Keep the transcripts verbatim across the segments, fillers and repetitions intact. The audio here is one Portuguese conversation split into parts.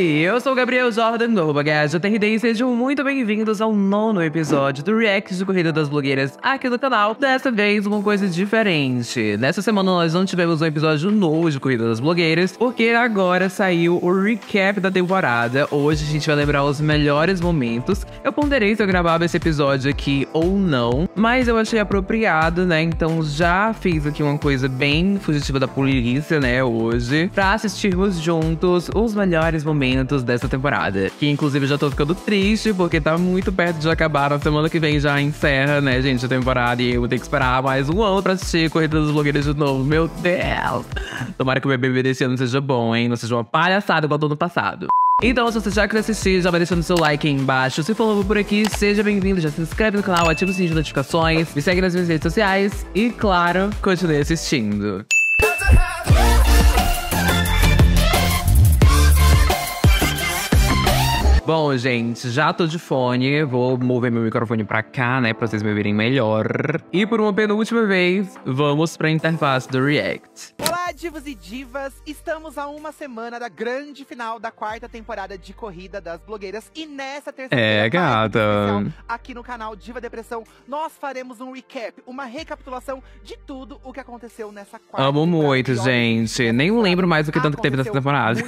Oi, eu sou o Gabriel Jordan, arroba Jahde, e sejam muito bem-vindos ao nono episódio do React de Corrida das Blogueiras aqui no canal. Dessa vez, uma coisa diferente. Nessa semana, nós não tivemos um episódio novo de Corrida das Blogueiras, porque agora saiu o recap da temporada. Hoje, a gente vai lembrar os melhores momentos. Eu ponderei se eu gravava esse episódio aqui ou não, mas eu achei apropriado, né? Então, já fiz aqui uma coisa bem fugitiva da polícia, né, hoje, pra assistirmos juntos os melhores momentos dessa temporada, que inclusive já tô ficando triste, porque tá muito perto de acabar. Na semana que vem já encerra, né, gente, a temporada, e eu vou ter que esperar mais um ano pra assistir Corrida dos Blogueiros de novo. Meu Deus! Tomara que o B B B desse ano seja bom, hein? Não seja uma palhaçada igual do ano passado. Então, se você já quer assistir, já vai deixando seu like aí embaixo. Se for novo por aqui, seja bem-vindo, já se inscreve no canal, ativa o sininho de notificações, me segue nas minhas redes sociais e, claro, continue assistindo. Bom, gente, já tô de fone, vou mover meu microfone pra cá, né, pra vocês me ouvirem melhor. E por uma penúltima vez, vamos pra interface do React. Olá, divos e divas! Estamos a uma semana da grande final da quarta temporada de Corrida das Blogueiras. E nessa terça-feira, é, gata, aqui no canal Diva Depressão, nós faremos um recap, uma recapitulação de tudo o que aconteceu nessa quarta Amo temporada. muito, gente. Nem lembro mais o que tanto que teve nessa temporada.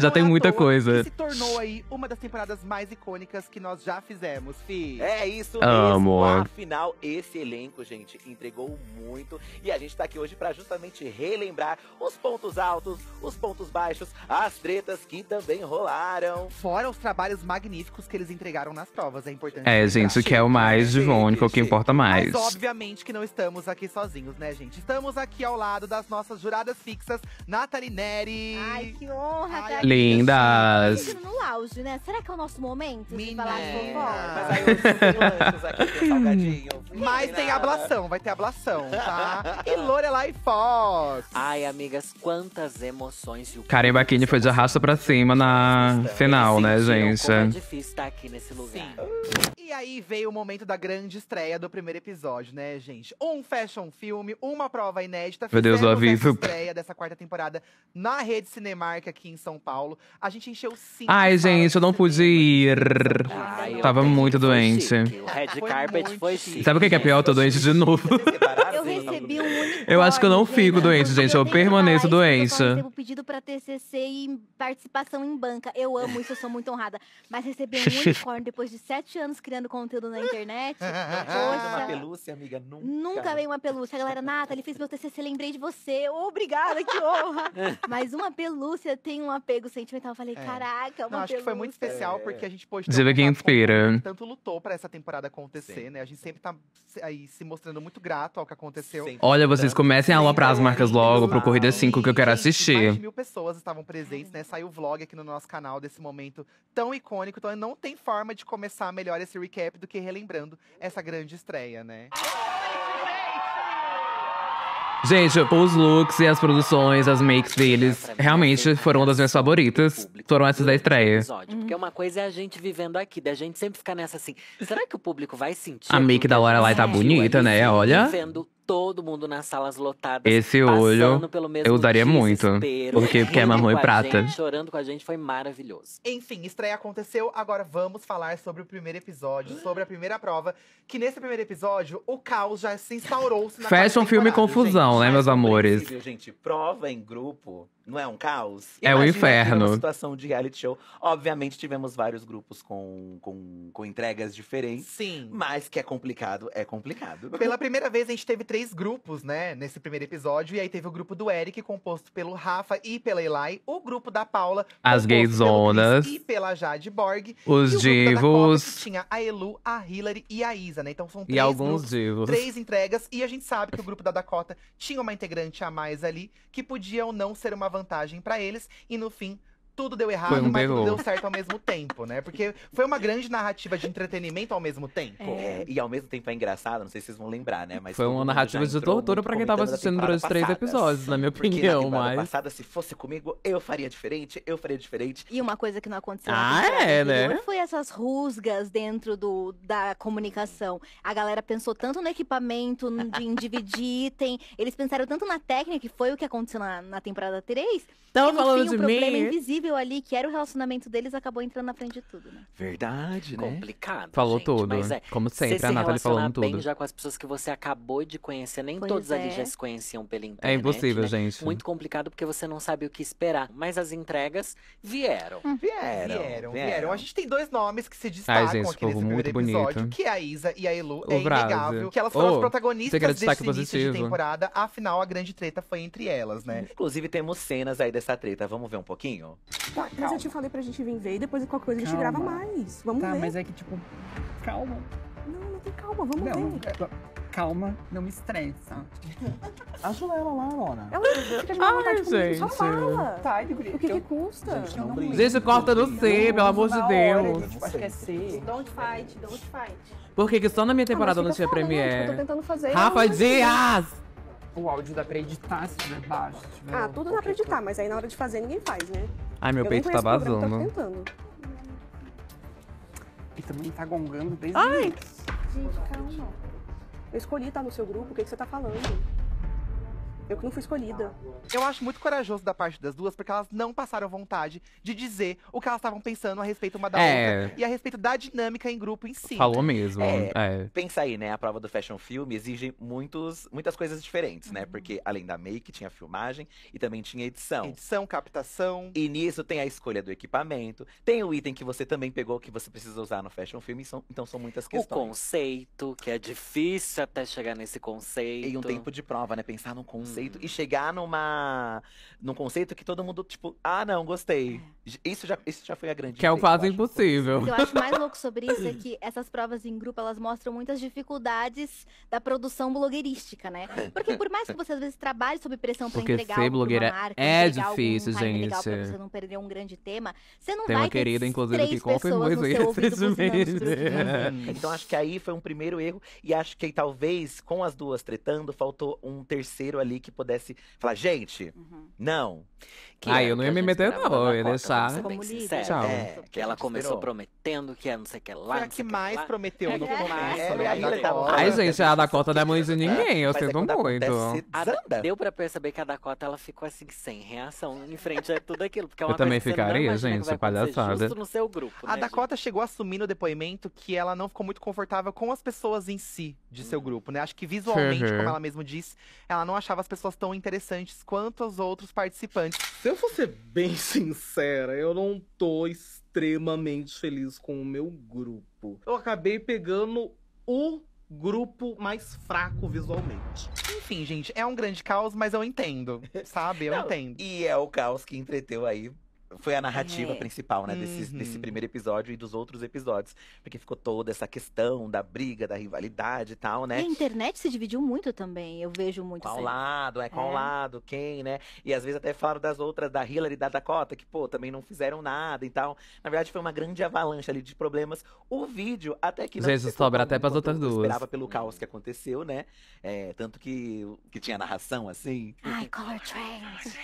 Já tem muita coisa. Se tornou aí uma das temporadas mais icônicas que nós já fizemos, fi. É isso mesmo. Afinal, esse elenco, gente, entregou muito. E a gente tá aqui hoje pra justamente relembrar os pontos altos, os pontos baixos, as tretas que também rolaram. Fora os trabalhos magníficos que eles entregaram nas provas, é importante. É, gente, o que é o mais divônico, o que importa mais. Mas obviamente que não estamos aqui sozinhos, né, gente? Estamos aqui ao lado das nossas juradas fixas, Nataly Neri. Ai, que honra, Ai, tá lindas! No auge, né? Será que é o nosso momento Minha. de falar de fofoca? Mas aí os aqui, tem salgadinho. Mas tem ablação, vai ter ablação, tá? E Lorelay Fox. Ai, amigas, quantas emoções. Karen Bachini foi de arrasta pra cima na final, né, gente? É difícil estar aqui nesse lugar. Sim. E aí veio o momento da grande estreia do primeiro episódio, né, gente? Um fashion filme, uma prova inédita. Meu Deus, eu aviso. Estreia dessa quarta temporada na Rede Cinemark aqui em São Paulo. A gente encheu cinco. Ai, gente, eu não pude ir. Ai, Tava muito doente. O red carpet foi chique. Sabe o que é pior? Eu tô doente de novo. Eu recebi um unicórnio. Eu acho que eu não fico doente, gente. Eu permaneço doente. Eu recebo pedido pra T C C e participação em banca. Eu amo isso, eu sou muito honrada. Mas receber um unicórnio depois de sete anos criando conteúdo na internet. Poxa, uma pelúcia, amiga. Nunca. Nunca veio uma pelúcia. A galera, Nataly, fez meu T C C, lembrei de você. Obrigada, que honra. Mas uma pelúcia tem um apego sentimental. Eu falei, é. caraca, uma não, acho pelúcia. Que foi muito especial, porque a gente pôde ter que inspira. Tanto lutou pra essa temporada acontecer, Sim. né? A gente sempre tá aí se mostrando muito grato ao que aconteceu. Sempre. Olha, vocês comecem a aloprar as marcas logo pro Corrida cinco, que eu quero assistir. Mais de mil pessoas estavam presentes, né? Saiu o vlog aqui no nosso canal desse momento tão icônico. Então não tem forma de começar melhor esse recap do que relembrando essa grande estreia, né? Gente, os looks e as produções, as makes deles, realmente foram uma das minhas favoritas. Foram essas da estreia. Uhum. Porque uma coisa é a gente vivendo aqui, da gente sempre ficar nessa assim, será que o público vai sentir? A make da Lorelay tá bonita, né? Olha. Todo mundo nas salas lotadas. Esse olho pelo mesmo eu usaria muito. Porque, porque é marrom e prata. Gente, chorando com a gente, foi maravilhoso. Enfim, estreia aconteceu. Agora vamos falar sobre o primeiro episódio, sobre a primeira prova. Que nesse primeiro episódio, o caos já se instaurou-se na Fashion, filme e confusão, gente, né, meus amores? Gente, prova em grupo não é um caos? É o inferno. Uma situação de reality show. Obviamente, tivemos vários grupos com, com, com entregas diferentes. Sim. Mas que é complicado, é complicado. Pela primeira vez, a gente teve três grupos, né, nesse primeiro episódio. E aí teve o grupo do Erick, composto pelo Rafa e pela Elay. O grupo da Paula, as gayzonas, e pela Jahde Borg. Os e divos. Copa, tinha a Elu, a Hilary e a Isa, né? Então são três e alguns grupos, divos. Três entregas. E a gente sabe que o grupo da Dakota tinha uma integrante a mais ali, que podia ou não ser uma vantagem pra eles. E no fim, tudo deu errado, um mas tudo deu certo ao mesmo tempo, né? Porque foi uma grande narrativa de entretenimento ao mesmo tempo. É. É, e ao mesmo tempo é engraçado, não sei se vocês vão lembrar, né? Mas foi uma narrativa de tortura pra quem tava assistindo durante três episódios, na minha opinião, mas... na passada, se fosse comigo, eu faria diferente, eu faria diferente. E uma coisa que não aconteceu... Ah, é, né? Foi essas rusgas dentro do, da comunicação. A galera pensou tanto no equipamento, em dividir item. Eles pensaram tanto na técnica, que foi o que aconteceu na, na temporada três. Então, falando de mim... invisível núcleo ali, que era o relacionamento deles, acabou entrando na frente de tudo, né? Verdade, né? Complicado, Falou gente, tudo, mas é, como sempre, a Nataly falando bem tudo. Já com as pessoas que você acabou de conhecer, nem pois todos é. ali já se conheciam pela internet. É impossível, né? gente. Muito complicado, porque você não sabe o que esperar. Mas as entregas vieram. Hum. Vieram, vieram, vieram. A gente tem dois nomes que se destacam Ai, gente, aqui nesse primeiro episódio, bonito. que é a Isa e a Elu. O é inegável que elas foram oh, as protagonistas desse início positivo. de temporada. Afinal, a grande treta foi entre elas, né? Inclusive, temos cenas aí dessa treta. Vamos ver um pouquinho? Tá, calma. Mas eu te falei pra gente vir ver e depois qualquer coisa calma. a gente grava mais. Vamos tá, ver. Tá, mas é que tipo… Calma. Não, não tem calma. Vamos não, ver. É... Calma, não me estressa. Ajuda ela lá, Lona. Ela fica de má vontade comigo, só fala. Tá, ele grita. O que que custa? Gente, corta no C, pelo amor de Deus. Acho que é C. Don't fight, don't fight. Por que que só na minha temporada não tinha premiere? Eu tô tentando fazer. Rafa Dias! O áudio dá pra editar se tiver baixo. Ah, tudo dá pra editar, mas aí na hora de fazer ninguém faz, né? Ai, meu peito tá vazando. E também tá gongando desde o início. Gente, calma. Eu escolhi estar no seu grupo, o que, que você tá falando? Eu que não fui escolhida. Eu acho muito corajoso da parte das duas, porque elas não passaram vontade de dizer o que elas estavam pensando a respeito uma da é. outra. E a respeito da dinâmica em grupo em si. Falou mesmo. É, é. Pensa aí, né? A prova do Fashion Film exige muitos, muitas coisas diferentes, uhum. né? Porque além da make, tinha filmagem e também tinha edição. Edição, captação. E nisso tem a escolha do equipamento. Tem o item que você também pegou, que você precisa usar no Fashion Film. São, então são muitas questões. O conceito, que é difícil até chegar nesse conceito. E um tempo de prova, né? Pensar num conceito. E chegar numa, num conceito que todo mundo, tipo, ah, não, gostei. Isso já, isso já foi a grande. Que é o quase impossível. O que eu acho mais louco sobre isso é que essas provas em grupo, elas mostram muitas dificuldades da produção blogueirística, né? Porque por mais que você, às vezes, trabalhe sob pressão pra Porque entregar ser algo blogueira pra uma marca, é difícil, gente. Legal pra você não perder um grande tema, você não Tem vai uma ter querida, inclusive, que confirmou isso Então, acho que aí foi um primeiro erro. E acho que aí, talvez, com as duas tretando, faltou um terceiro ali que pudesse falar, gente, uhum. não. Que ah, eu não ia me meter, não. Eu ia deixar. Tchau. É, que ela começou prometendo que é não sei o que lá. Será que mais prometeu no começo? Ai, gente, a Dakota não é mãe de ninguém. Eu sinto muito. Deu pra perceber que a Dakota, ela ficou assim, sem reação em frente a tudo aquilo. Porque é uma eu também ficaria, gente, palhaçada. Justo no seu grupo, a Dakota chegou a assumir no depoimento que ela não ficou muito confortável com as pessoas em si, de seu grupo, né? Acho que visualmente, como ela mesma disse, ela não achava as pessoas tão interessantes quanto os outros participantes. Se eu for ser bem sincera, eu não tô extremamente feliz com o meu grupo. Eu acabei pegando o grupo mais fraco visualmente. Enfim, gente, é um grande caos, mas eu entendo, sabe? Eu não, entendo. E é o caos que entreteu aí. Foi a narrativa é. principal, né, uhum. desse, desse primeiro episódio e dos outros episódios. Porque ficou toda essa questão da briga, da rivalidade e tal, né? E a internet se dividiu muito também, eu vejo muito. Qual lado, é, qual é. lado, quem, né? E às vezes até falaram das outras, da Hillary e da Dakota, que, pô, também não fizeram nada e tal. Na verdade, foi uma grande avalanche ali de problemas. O vídeo, até que… Gente, sobra até pras outras duas. Esperava pelo caos que aconteceu, né? É, tanto que, que tinha narração, assim… Ai, color trends!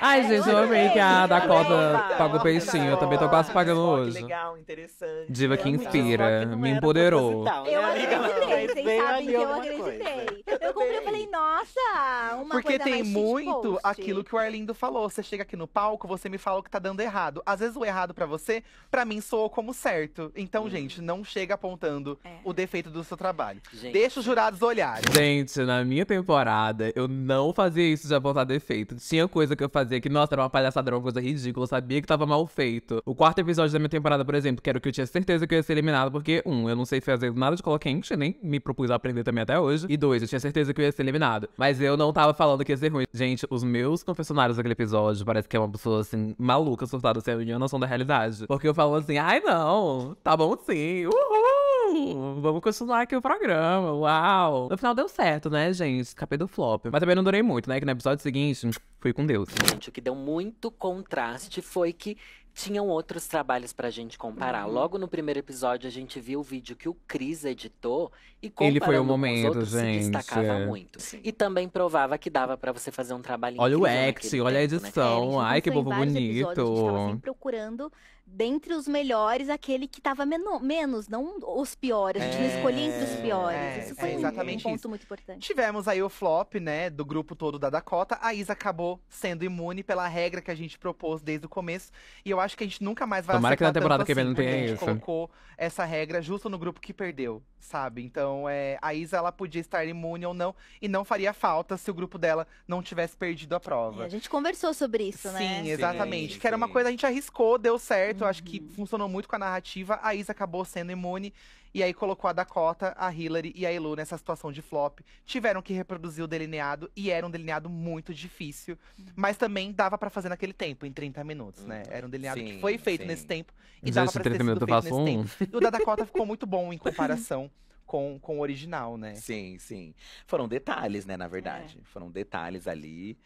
Ai, gente, eu que a Dakota paga o peixinho, eu também tô quase pagando hoje. Legal, interessante. Diva que inspira, me empoderou. Eu acreditei, vocês sabem que eu acreditei. Eu comprei, eu falei, nossa, uma Porque coisa tem muito aquilo que o Arlindo falou, você chega aqui no palco, você me fala o que tá dando errado. Às vezes o errado pra você, pra mim soou como certo. Então, hum. gente, não chega apontando é. o defeito do seu trabalho. Gente. Deixa os jurados olharem. Gente, na minha temporada, eu não fazia isso de apontar defeito. Tinha coisa que eu fazia que, nossa, era uma palhaçada, uma coisa ridícula, eu sabia que tava mal feito. O quarto episódio da minha temporada, por exemplo, que era o que eu tinha certeza que eu ia ser eliminado, porque, um, eu não sei fazer nada de cola quente, nem me propus a aprender também até hoje, e dois, eu tinha certeza que eu ia ser eliminado. Mas eu não tava falando que ia ser ruim. Gente, os meus confessionários daquele episódio, parece que é uma pessoa, assim, maluca, surtada, sem a minha noção da realidade. Porque eu falo assim, ai não, tá bom sim, uhul! Vamos continuar aqui o programa, uau! No final deu certo, né, gente? Escapei do flop. Mas também não durei muito, né? Que no episódio seguinte, fui com Deus. Gente, o que deu muito contraste foi que Tinham outros trabalhos pra gente comparar. Uhum. Logo no primeiro episódio, a gente viu o vídeo que o Cris editou. E comparando Ele foi o momento, com os outros, gente, se destacava é. muito. Sim. E também provava que dava pra você fazer um trabalho olha incrível. Olha o acting, olha tempo, a edição. Né? É, a Ai, que bobo bonito. Episódios, a gente tava sempre procurando, dentre os melhores, aquele que tava meno, menos, não os piores. A gente é... não escolhia entre os piores. É, isso foi é exatamente um ponto isso. muito importante. Tivemos aí o flop, né, do grupo todo da Dakota. A Isa acabou sendo imune pela regra que a gente propôs desde o começo. E eu acho que a gente nunca mais vai Tomara que na temporada que vem não tenha isso. A gente colocou essa regra justo no grupo que perdeu, sabe? Então, é, a Isa, ela podia estar imune ou não. E não faria falta se o grupo dela não tivesse perdido a prova. E a gente conversou sobre isso, sim, né? Sim, exatamente. Sim. Que era uma coisa, a gente arriscou, deu certo. Uhum. Acho que funcionou muito com a narrativa. A Isa acabou sendo imune. E aí colocou a Dakota, a Hillary e a Elo nessa situação de flop. Tiveram que reproduzir o delineado, e era um delineado muito difícil. Uhum. Mas também dava pra fazer naquele tempo, em trinta minutos, né? Era um delineado sim, que foi feito sim. nesse tempo, e Gente, dava pra ter sido feito nesse um. tempo. E o da Dakota ficou muito bom em comparação com, com o original, né? Sim, sim. Foram detalhes, né, na verdade. É. Foram detalhes ali.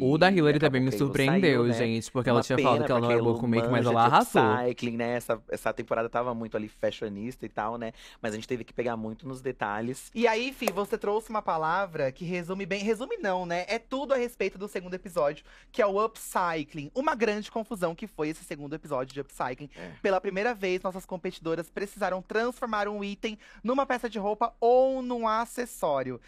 O da Hillary também me surpreendeu, saiu, gente, né? Porque ela tinha falado que ela não era boa com make, mas ela arrasou. Cycling, né? Essa, essa temporada tava muito ali fashionista e tal, né? Mas a gente teve que pegar muito nos detalhes. E aí, Fih, você trouxe uma palavra que resume bem… Resume não, né? É tudo a respeito do segundo episódio, que é o upcycling. Uma grande confusão que foi esse segundo episódio de upcycling. É. Pela primeira vez, nossas competidoras precisaram transformar um item numa peça de roupa ou num acessório.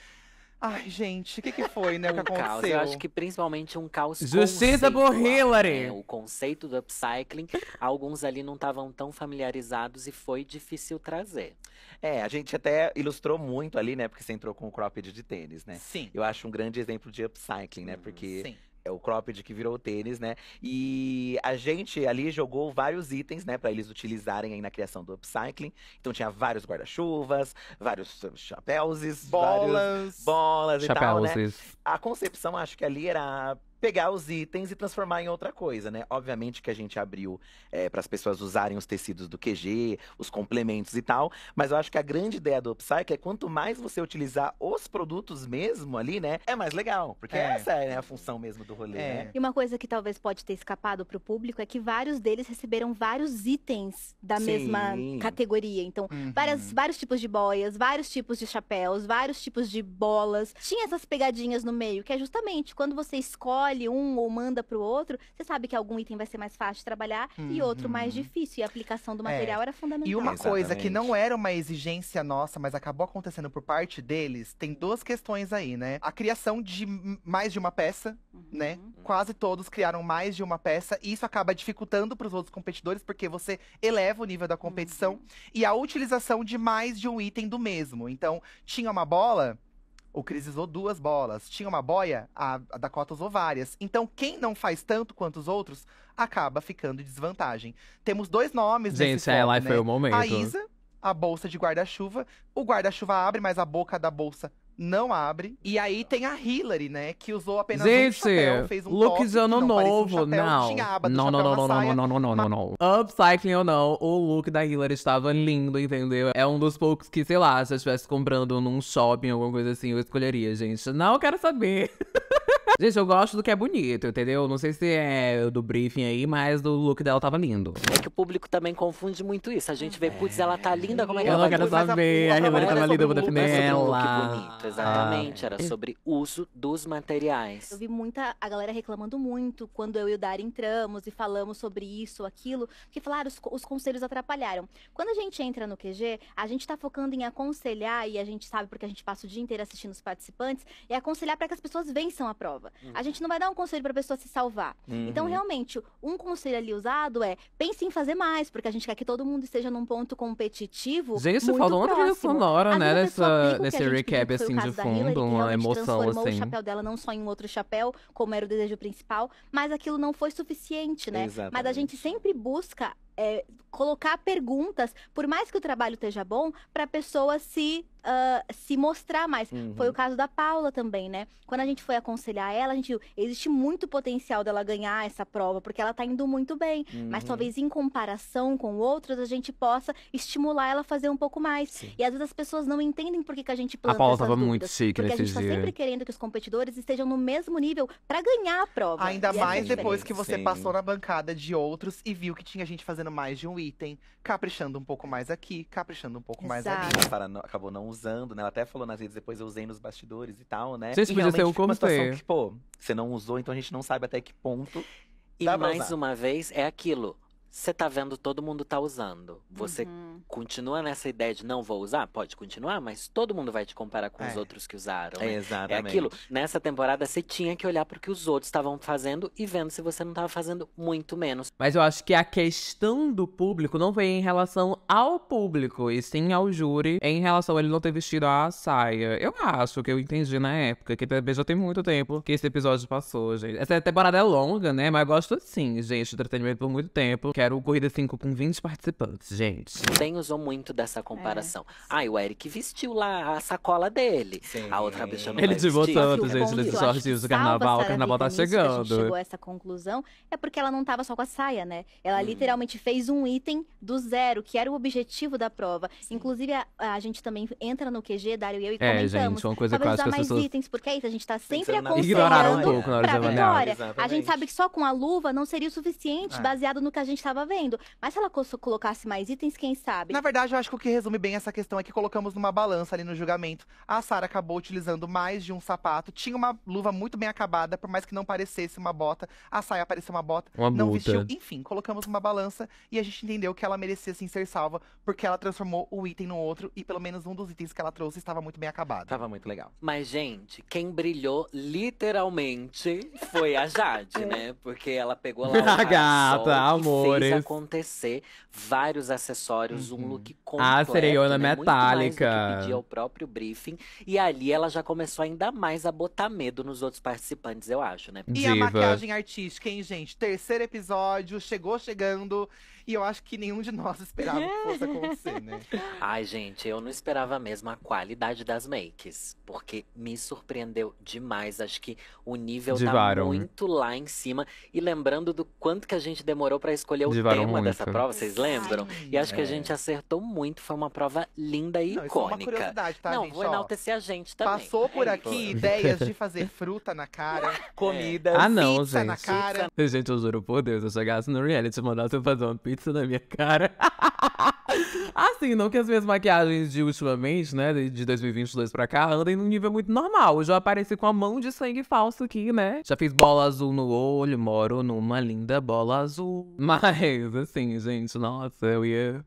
Ai, gente, o que, que foi, né, o um que aconteceu? Caos. Eu acho que principalmente um caos Justiça por Hillary! Né? O conceito do upcycling, alguns ali não estavam tão familiarizados e foi difícil trazer. É, a gente até ilustrou muito ali, né, porque você entrou com o cropped de tênis, né? Sim. Eu acho um grande exemplo de upcycling, né, porque… Sim. É o cropped que virou o tênis, né? E a gente ali jogou vários itens, né? Pra eles utilizarem aí na criação do upcycling. Então tinha vários guarda-chuvas, vários chapéus, bolas, bolas e tal, né? A concepção, acho que ali era… pegar os itens e transformar em outra coisa, né? Obviamente que a gente abriu é, para as pessoas usarem os tecidos do Q G, os complementos e tal. Mas eu acho que a grande ideia do upcycle é quanto mais você utilizar os produtos mesmo ali, né? É mais legal, porque é. essa é a função mesmo do rolê, é. né? E uma coisa que talvez pode ter escapado para o público é que vários deles receberam vários itens da Sim. mesma categoria. Então, uhum. várias, vários tipos de boias, vários tipos de chapéus, vários tipos de bolas. Tinha essas pegadinhas no meio, que é justamente quando você escolhe um ou manda pro outro, você sabe que algum item vai ser mais fácil de trabalhar uhum. e outro mais difícil. E a aplicação do material é. era fundamental. E uma Exatamente. coisa que não era uma exigência nossa, mas acabou acontecendo por parte deles, tem duas questões aí, né? A criação de mais de uma peça, uhum. né? Quase todos criaram mais de uma peça. E isso acaba dificultando pros outros competidores, porque você eleva o nível da competição. Uhum. E a utilização de mais de um item do mesmo. Então, tinha uma bola… O Cris usou duas bolas. Tinha uma boia, a Dakota usou várias. Então, quem não faz tanto quanto os outros, acaba ficando em desvantagem. Temos dois nomes Gente, nesse Gente, ela né? foi o momento. A Isa, a bolsa de guarda-chuva. O guarda-chuva abre, mas a boca da bolsa não abre. E aí tem a Hillary, né, que usou apenas Gente, um chapéu, fez um look ano novo, um não. Tinha aba do não, não, não, não, saia, não, não, não, não, não, não. Upcycling ou não, o look da Hillary estava lindo, entendeu? É um dos poucos que, sei lá, se eu estivesse comprando num shopping, alguma coisa assim, eu escolheria, gente. Não quero saber. Gente, eu gosto do que é bonito, entendeu? Não sei se é do briefing aí, mas do look dela tava lindo. É que o público também confunde muito isso. A gente vê, putz, ela tá linda, como é que eu ela vai… Eu não quero saber, a Hillary tava linda, eu vou defender ela. Bonito, exatamente, ah. era sobre uso dos materiais. Eu vi muita, a galera reclamando muito quando eu e o Dari entramos e falamos sobre isso ou aquilo. Porque falaram, os, os conselhos atrapalharam. Quando a gente entra no Q G, a gente tá focando em aconselhar, e a gente sabe porque a gente passa o dia inteiro assistindo os participantes, é aconselhar pra que as pessoas vençam a prova. Uhum. A gente não vai dar um conselho pra pessoa se salvar. Uhum. Então, realmente, um conselho ali usado é… Pense em fazer mais, porque a gente quer que todo mundo esteja num ponto competitivo gente, muito falou próximo. Gente, você falou outra vez sonora, né? Nessa, nesse recap, assim, de fundo, Hillary, uma emoção, transformou assim. transformou o chapéu dela não só em outro chapéu, como era o desejo principal. Mas aquilo não foi suficiente, né? Exatamente. Mas a gente sempre busca… é, colocar perguntas, por mais que o trabalho esteja bom, para a pessoa se, uh, se mostrar mais. Uhum. Foi o caso da Paula também, né? Quando a gente foi aconselhar ela, a gente viu, existe muito potencial dela ganhar essa prova, porque ela tá indo muito bem. Uhum. Mas talvez em comparação com outros, a gente possa estimular ela a fazer um pouco mais. Sim. E às vezes as pessoas não entendem por que, que a gente planta essas dúvidas. A Paula estava muito chique nesse dia. Porque a gente está sempre querendo que os competidores estejam no mesmo nível para ganhar a prova. Ainda e mais é depois que você Sim. passou na bancada de outros e viu que tinha gente fazendo mais de um item, caprichando um pouco mais aqui, caprichando um pouco Exato. Mais ali. Acabou não usando, né? Ela até falou nas redes, depois eu usei nos bastidores e tal, né? Vocês podiam ter um conselho. Que, pô, você não usou, então a gente não sabe até que ponto. E mais uma vez, é aquilo. Você tá vendo, todo mundo tá usando. Você uhum. continua nessa ideia de não vou usar? Pode continuar, mas todo mundo vai te comparar com é. Os outros que usaram. Né? É, exatamente. É aquilo. Nessa temporada, você tinha que olhar pro que os outros estavam fazendo e vendo se você não tava fazendo muito menos. Mas eu acho que a questão do público não vem em relação ao público, e sim ao júri, em relação a ele não ter vestido a saia. Eu acho que eu entendi na época, que também já tem muito tempo que esse episódio passou, gente. Essa temporada é longa, né? Mas eu gosto sim, gente, de entretenimento por muito tempo. Era o Corrida cinco com vinte participantes, gente. Bem usou muito dessa comparação. É. Ai, ah, o Erick vestiu lá a sacola dele. Sim. A outra bicha não Ele divou tanto, gente, desse shortinho do carnaval. O carnaval tá chegando. A gente chegou a essa conclusão é porque ela não tava só com a saia, né? Ela hum. literalmente fez um item do zero, que era o objetivo da prova. Sim. Inclusive, a, a gente também entra no Q G, Dário e eu, e é, comentamos. Gente, uma coisa que eu acho que as pessoas... mais itens, porque é isso, a gente tá sempre aconselhando um pouco na hora pra vitória. A gente sabe que só com a luva não seria o suficiente, é. Baseado no que a gente tava vendo. Mas se ela colocasse mais itens, quem sabe? Na verdade, eu acho que o que resume bem essa questão é que colocamos numa balança ali no julgamento. A Sarah acabou utilizando mais de um sapato. Tinha uma luva muito bem acabada, por mais que não parecesse uma bota. A saia parecia uma bota, uma não multa. Vestiu. Enfim, colocamos uma balança e a gente entendeu que ela merecia sim ser salva, porque ela transformou o item no outro e pelo menos um dos itens que ela trouxe estava muito bem acabado. Tava muito legal. Mas, gente, quem brilhou literalmente foi a Jahde, né? Porque ela pegou lá o a gata, amor. Acontecer vários acessórios, uhum. um look completo, a sereiona né? metálica. Muito mais do que pedia o próprio briefing. E ali ela já começou ainda mais a botar medo nos outros participantes, eu acho, né? Diva. E a maquiagem artística, hein, gente? Terceiro episódio, chegou chegando. E eu acho que nenhum de nós esperava que fosse acontecer, né? Ai, gente, eu não esperava mesmo a qualidade das makes. Porque me surpreendeu demais. Acho que o nível Divaram. Tá muito lá em cima. E lembrando do quanto que a gente demorou pra escolher o Divaram tema muito. Dessa prova, vocês lembram? Ai, e acho é. Que a gente acertou muito. Foi uma prova linda e não, icônica. Isso é uma curiosidade, tá, não, gente? Vou enaltecer a gente também. Passou por é, aqui por... ideias de fazer fruta na cara, comida, é. Ah, não, pizza gente. Na cara. Gente, eu juro por Deus, eu chegasse no reality e mandasse eu fazer uma pizza na minha cara. Assim, não que as minhas maquiagens de ultimamente, né, de dois mil e vinte e dois pra cá, andem num nível muito normal. Eu já apareci com a mão de sangue falso aqui, né? Já fiz bola azul no olho, moro numa linda bola azul. Mas, assim, gente, nossa, eu ia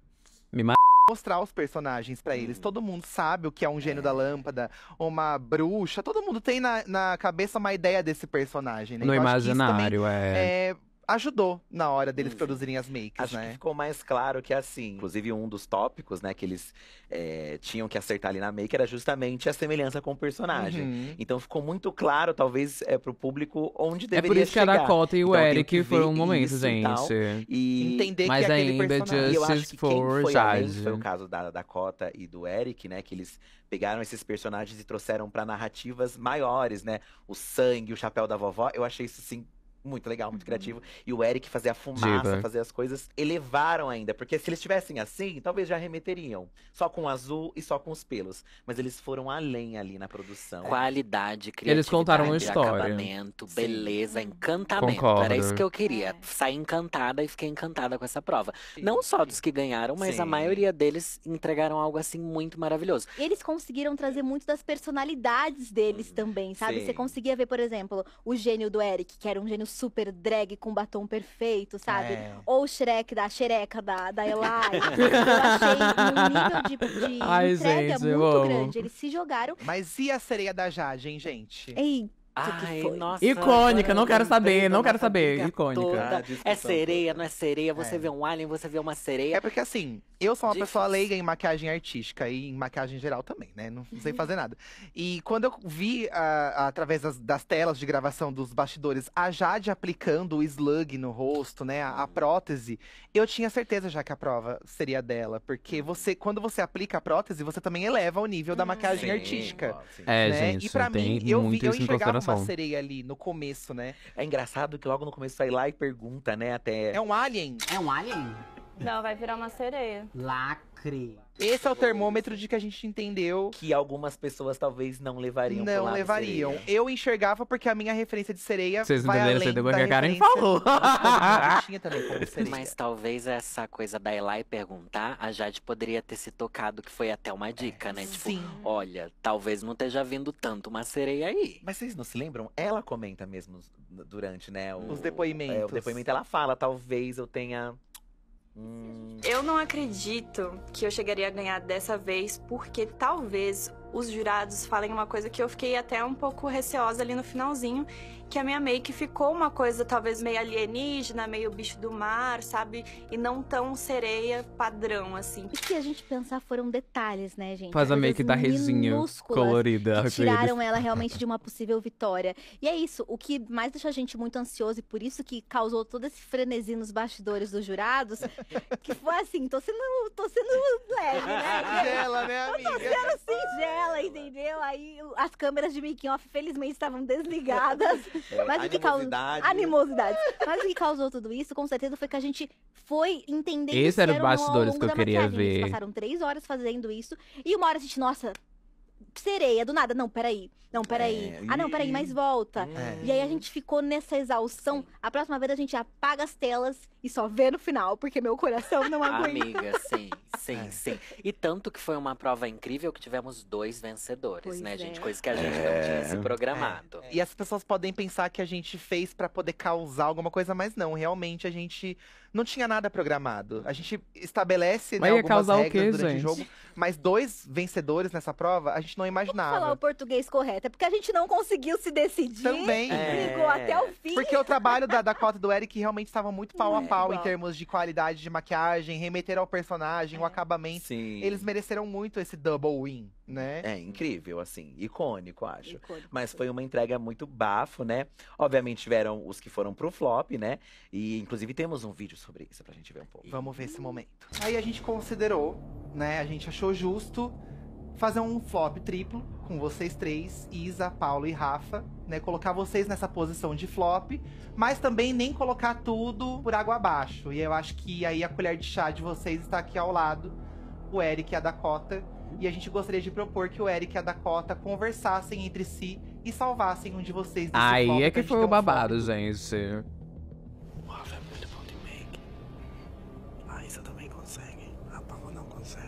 me matar. Mostrar os personagens pra eles. Hum. Todo mundo sabe o que é um gênio é. Da lâmpada, uma bruxa. Todo mundo tem na, na cabeça uma ideia desse personagem, né? No eu imaginário, é... é... ajudou na hora deles hum. produzirem as makes, acho né? Acho que ficou mais claro que assim… Inclusive, um dos tópicos, né, que eles é, tinham que acertar ali na make era justamente a semelhança com o personagem. Uhum. Então, ficou muito claro, talvez, é, pro público onde deveria chegar. É por isso chegar. Que a Dacota e o então, Erick foram um momento, isso, gente. E tal, e entender mas que é aquele personagem. E eu acho que quem foi além foi o caso da Dacota e do Erick, né, que eles… pegaram esses personagens e trouxeram pra narrativas maiores, né? O sangue, o chapéu da vovó. Eu achei isso, assim… muito legal, muito criativo. E o Erick fazer a fumaça, Diva. Fazer as coisas, elevaram ainda. Porque se eles tivessem assim, talvez já remeteriam. Só com azul e só com os pelos. Mas eles foram além ali na produção. Qualidade, criatividade, eles contaram uma história. Acabamento, beleza, Sim. encantamento. Concordo. Era isso que eu queria. Saí encantada e fiquei encantada com essa prova. Sim. Não só dos que ganharam, mas Sim. a maioria deles entregaram algo assim muito maravilhoso. Eles conseguiram trazer muito das personalidades deles hum. também, sabe? Sim. Você conseguia ver, por exemplo, o gênio do Erick, que era um gênio super drag com batom perfeito, sabe? É. Ou o Shrek da xereca da, da Elay. Eu achei um nível de, de Ai, entrega gente, muito grande. Eles se jogaram. Mas e a sereia da Jahde, hein, gente? Ei. Ai, que nossa, icônica, não quero saber, não quero saber, icônica. É sereia, não é sereia, você é. vê um alien, você vê uma sereia. É porque assim, eu sou uma Difícil. pessoa leiga em maquiagem artística e em maquiagem geral também, né? Não sei fazer nada. E quando eu vi, a, através das, das telas de gravação dos bastidores, a Jahde aplicando o slug no rosto, né, a, a prótese, eu tinha certeza já que a prova seria dela. Porque você, quando você aplica a prótese, você também eleva o nível da maquiagem sim, artística. Sim. É, né? gente, e pra mim, eu, vi, eu enxergava uma sereia ali no começo, né? É engraçado que logo no começo vai lá e pergunta, né, até… É um alien? É um alien? Não, vai virar uma sereia. Lacre. Esse é o termômetro de que a gente entendeu… Que algumas pessoas talvez não levariam Não pro levariam. Sereia. Eu enxergava porque a minha referência de sereia Vocês vai além você da referência… que a Karen falou. Mas talvez essa coisa da Elay perguntar, a Jahde poderia ter se tocado, que foi até uma dica, né? Tipo, Sim. olha, talvez não esteja vindo tanto uma sereia aí. Mas vocês não se lembram? Ela comenta mesmo durante, né? O, Os depoimentos. É, o depoimento, ela fala, talvez eu tenha… Eu não acredito que eu chegaria a ganhar dessa vez, porque talvez os jurados falem uma coisa que eu fiquei até um pouco receosa ali no finalzinho, que a minha make ficou uma coisa talvez meio alienígena, meio bicho do mar, sabe? E não tão sereia padrão, assim. E que a gente pensar foram detalhes, né, gente? Faz a make da Rezinha colorida. Que tiraram ela realmente de uma possível vitória. E é isso, o que mais deixou a gente muito ansioso, e por isso que causou todo esse frenesi nos bastidores dos jurados, que foi assim, tô sendo, tô sendo leve, né? Singela, né, amiga? Tô sendo singela, entendeu? Aí as câmeras de making off, felizmente, estavam desligadas. É, Mas o que causou animosidade. Mas o que causou tudo isso, com certeza, foi que a gente foi entender que isso era os bastidores que eu queria ver. Eles passaram três horas fazendo isso. E uma hora a gente, nossa, sereia, do nada. Não, peraí. Não, peraí. É, ah, não, peraí, mas volta. É. E aí a gente ficou nessa exaustão. Sim. A próxima vez a gente apaga as telas e só vê no final, porque meu coração não aguenta. Amiga, sim, sim, sim. E tanto que foi uma prova incrível que tivemos dois vencedores, pois né, é. gente? Coisa que a gente é. não tinha se programado. É. É. E as pessoas podem pensar que a gente fez pra poder causar alguma coisa, mas não. Realmente, a gente não tinha nada programado. A gente estabelece né, algumas regras o quê, durante gente? o jogo. Mas dois vencedores nessa prova, a gente não imaginava. Vamos falar o português correto. É porque a gente não conseguiu se decidir. Também. É. Brigou até o fim. Porque o trabalho da Dakota e do Erick realmente estava muito pau é, a pau igual. em termos de qualidade de maquiagem, remeter ao personagem, é. o acabamento. Sim. Eles mereceram muito esse double win, né? É incrível, assim. Icônico, acho. Icônico. Mas foi uma entrega muito bafo, né? Obviamente tiveram os que foram pro flop, né? E inclusive temos um vídeo sobre isso pra gente ver um pouco. E... Vamos ver esse momento. Aí a gente considerou, né? A gente achou justo fazer um flop triplo com vocês três, Isa, Paulo e Rafa, né? Colocar vocês nessa posição de flop, mas também nem colocar tudo por água abaixo. E eu acho que aí a colher de chá de vocês está aqui ao lado, o Erick e a Dakota. E a gente gostaria de propor que o Erick e a Dakota conversassem entre si e salvassem um de vocês desse aí flop. Aí é que foi o babado, um gente. Rafa é muito bom de make. A Isa também consegue, a Paulo não consegue.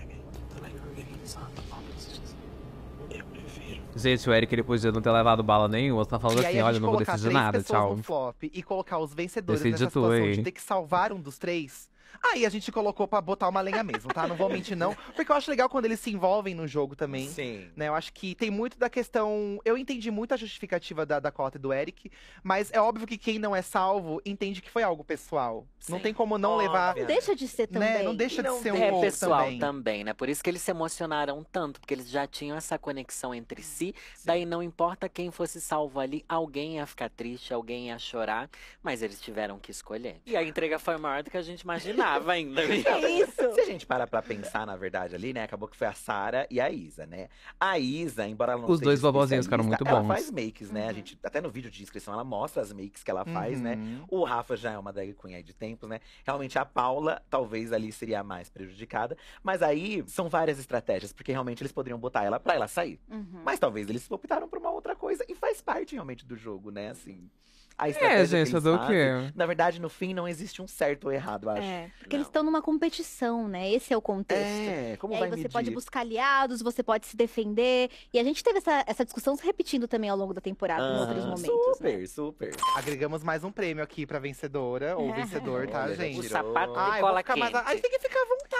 Gente, o Erick, ele podia não ter levado bala nenhuma, tá falando assim, olha, não vou decidir nada, tchau. No flop e colocar os vencedores Decide nessa situação tu, de ter que salvar um dos três, aí a gente colocou pra botar uma lenha mesmo, tá? Não vou mentir, não. Porque eu acho legal quando eles se envolvem no jogo também. Sim. Né? Eu acho que tem muito da questão… Eu entendi muito a justificativa da Dakota e do Erick, mas é óbvio que quem não é salvo entende que foi algo pessoal. Sim. Não tem como não Óbvio. levar… Não deixa de ser também. Né? Não deixa não de ser um outro É pessoal também. também, né? Por isso que eles se emocionaram tanto, porque eles já tinham essa conexão entre si. Sim. Daí não importa quem fosse salvo ali, alguém ia ficar triste, alguém ia chorar, mas eles tiveram que escolher. E a entrega foi maior do que a gente imaginou. Ainda. É isso. Se a gente parar pra pensar, na verdade, ali, né? Acabou que foi a Sarah e a Isa, né? A Isa, embora ela não Os dois vovozinhos ficaram muito bons. Ela faz makes, né? Uhum. A gente, até no vídeo de inscrição, ela mostra as makes que ela faz, uhum. né? O Rafa já é uma drag queen aí de tempos, né? Realmente, a Paula, talvez ali seria a mais prejudicada. Mas aí, são várias estratégias. Porque realmente, eles poderiam botar ela pra ela sair. Uhum. Mas talvez eles optaram por uma outra coisa. E faz parte, realmente, do jogo, né? Assim… A é, gente, eu dou o quê? Na verdade, no fim, não existe um certo ou errado, eu acho. É, porque não. eles estão numa competição, né? Esse é o contexto. É, como vai medir? E aí você pode buscar aliados, você pode se defender. E a gente teve essa, essa discussão se repetindo também ao longo da temporada, ah, em outros momentos. Super, né? super. Agregamos mais um prêmio aqui pra vencedora, ou é. vencedor, tá, é. gente? O sapato ah, de cola quente. Mais... Aí tem que ficar à vontade. verdade. Ai, gente, olha,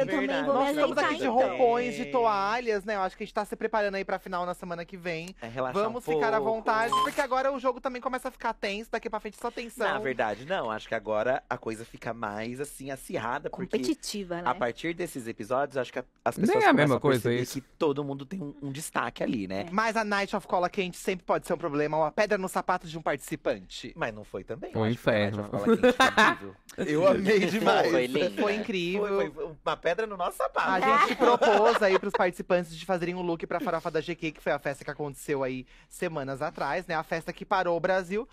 eu verdade. também vou Nós me estamos aqui de roupões, então. de toalhas, né? Eu acho que a gente tá se preparando aí pra final na semana que vem. É, relaxa Vamos um ficar pouco. à vontade, porque agora o jogo também começa a ficar tenso. Daqui pra frente só tensão. Na verdade, não. Acho que agora a coisa fica mais, assim, acirrada. Competitiva, né? A partir desses episódios, acho que as pessoas Nem é a mesma coisa a isso. que todo mundo tem um, um destaque ali, né? É. Mas a Night of Cola Quente sempre pode ser um problema. Uma pedra no sapato de um participante. Mas não foi também. Um inferno. Eu amei demais. Foi, lindo, foi incrível. Foi, foi uma pedra no nosso sapato. A gente é. propôs aí pros participantes de fazerem um look pra farofa da G Q, que foi a festa que aconteceu aí semanas atrás, né? A festa que parou o Brasil.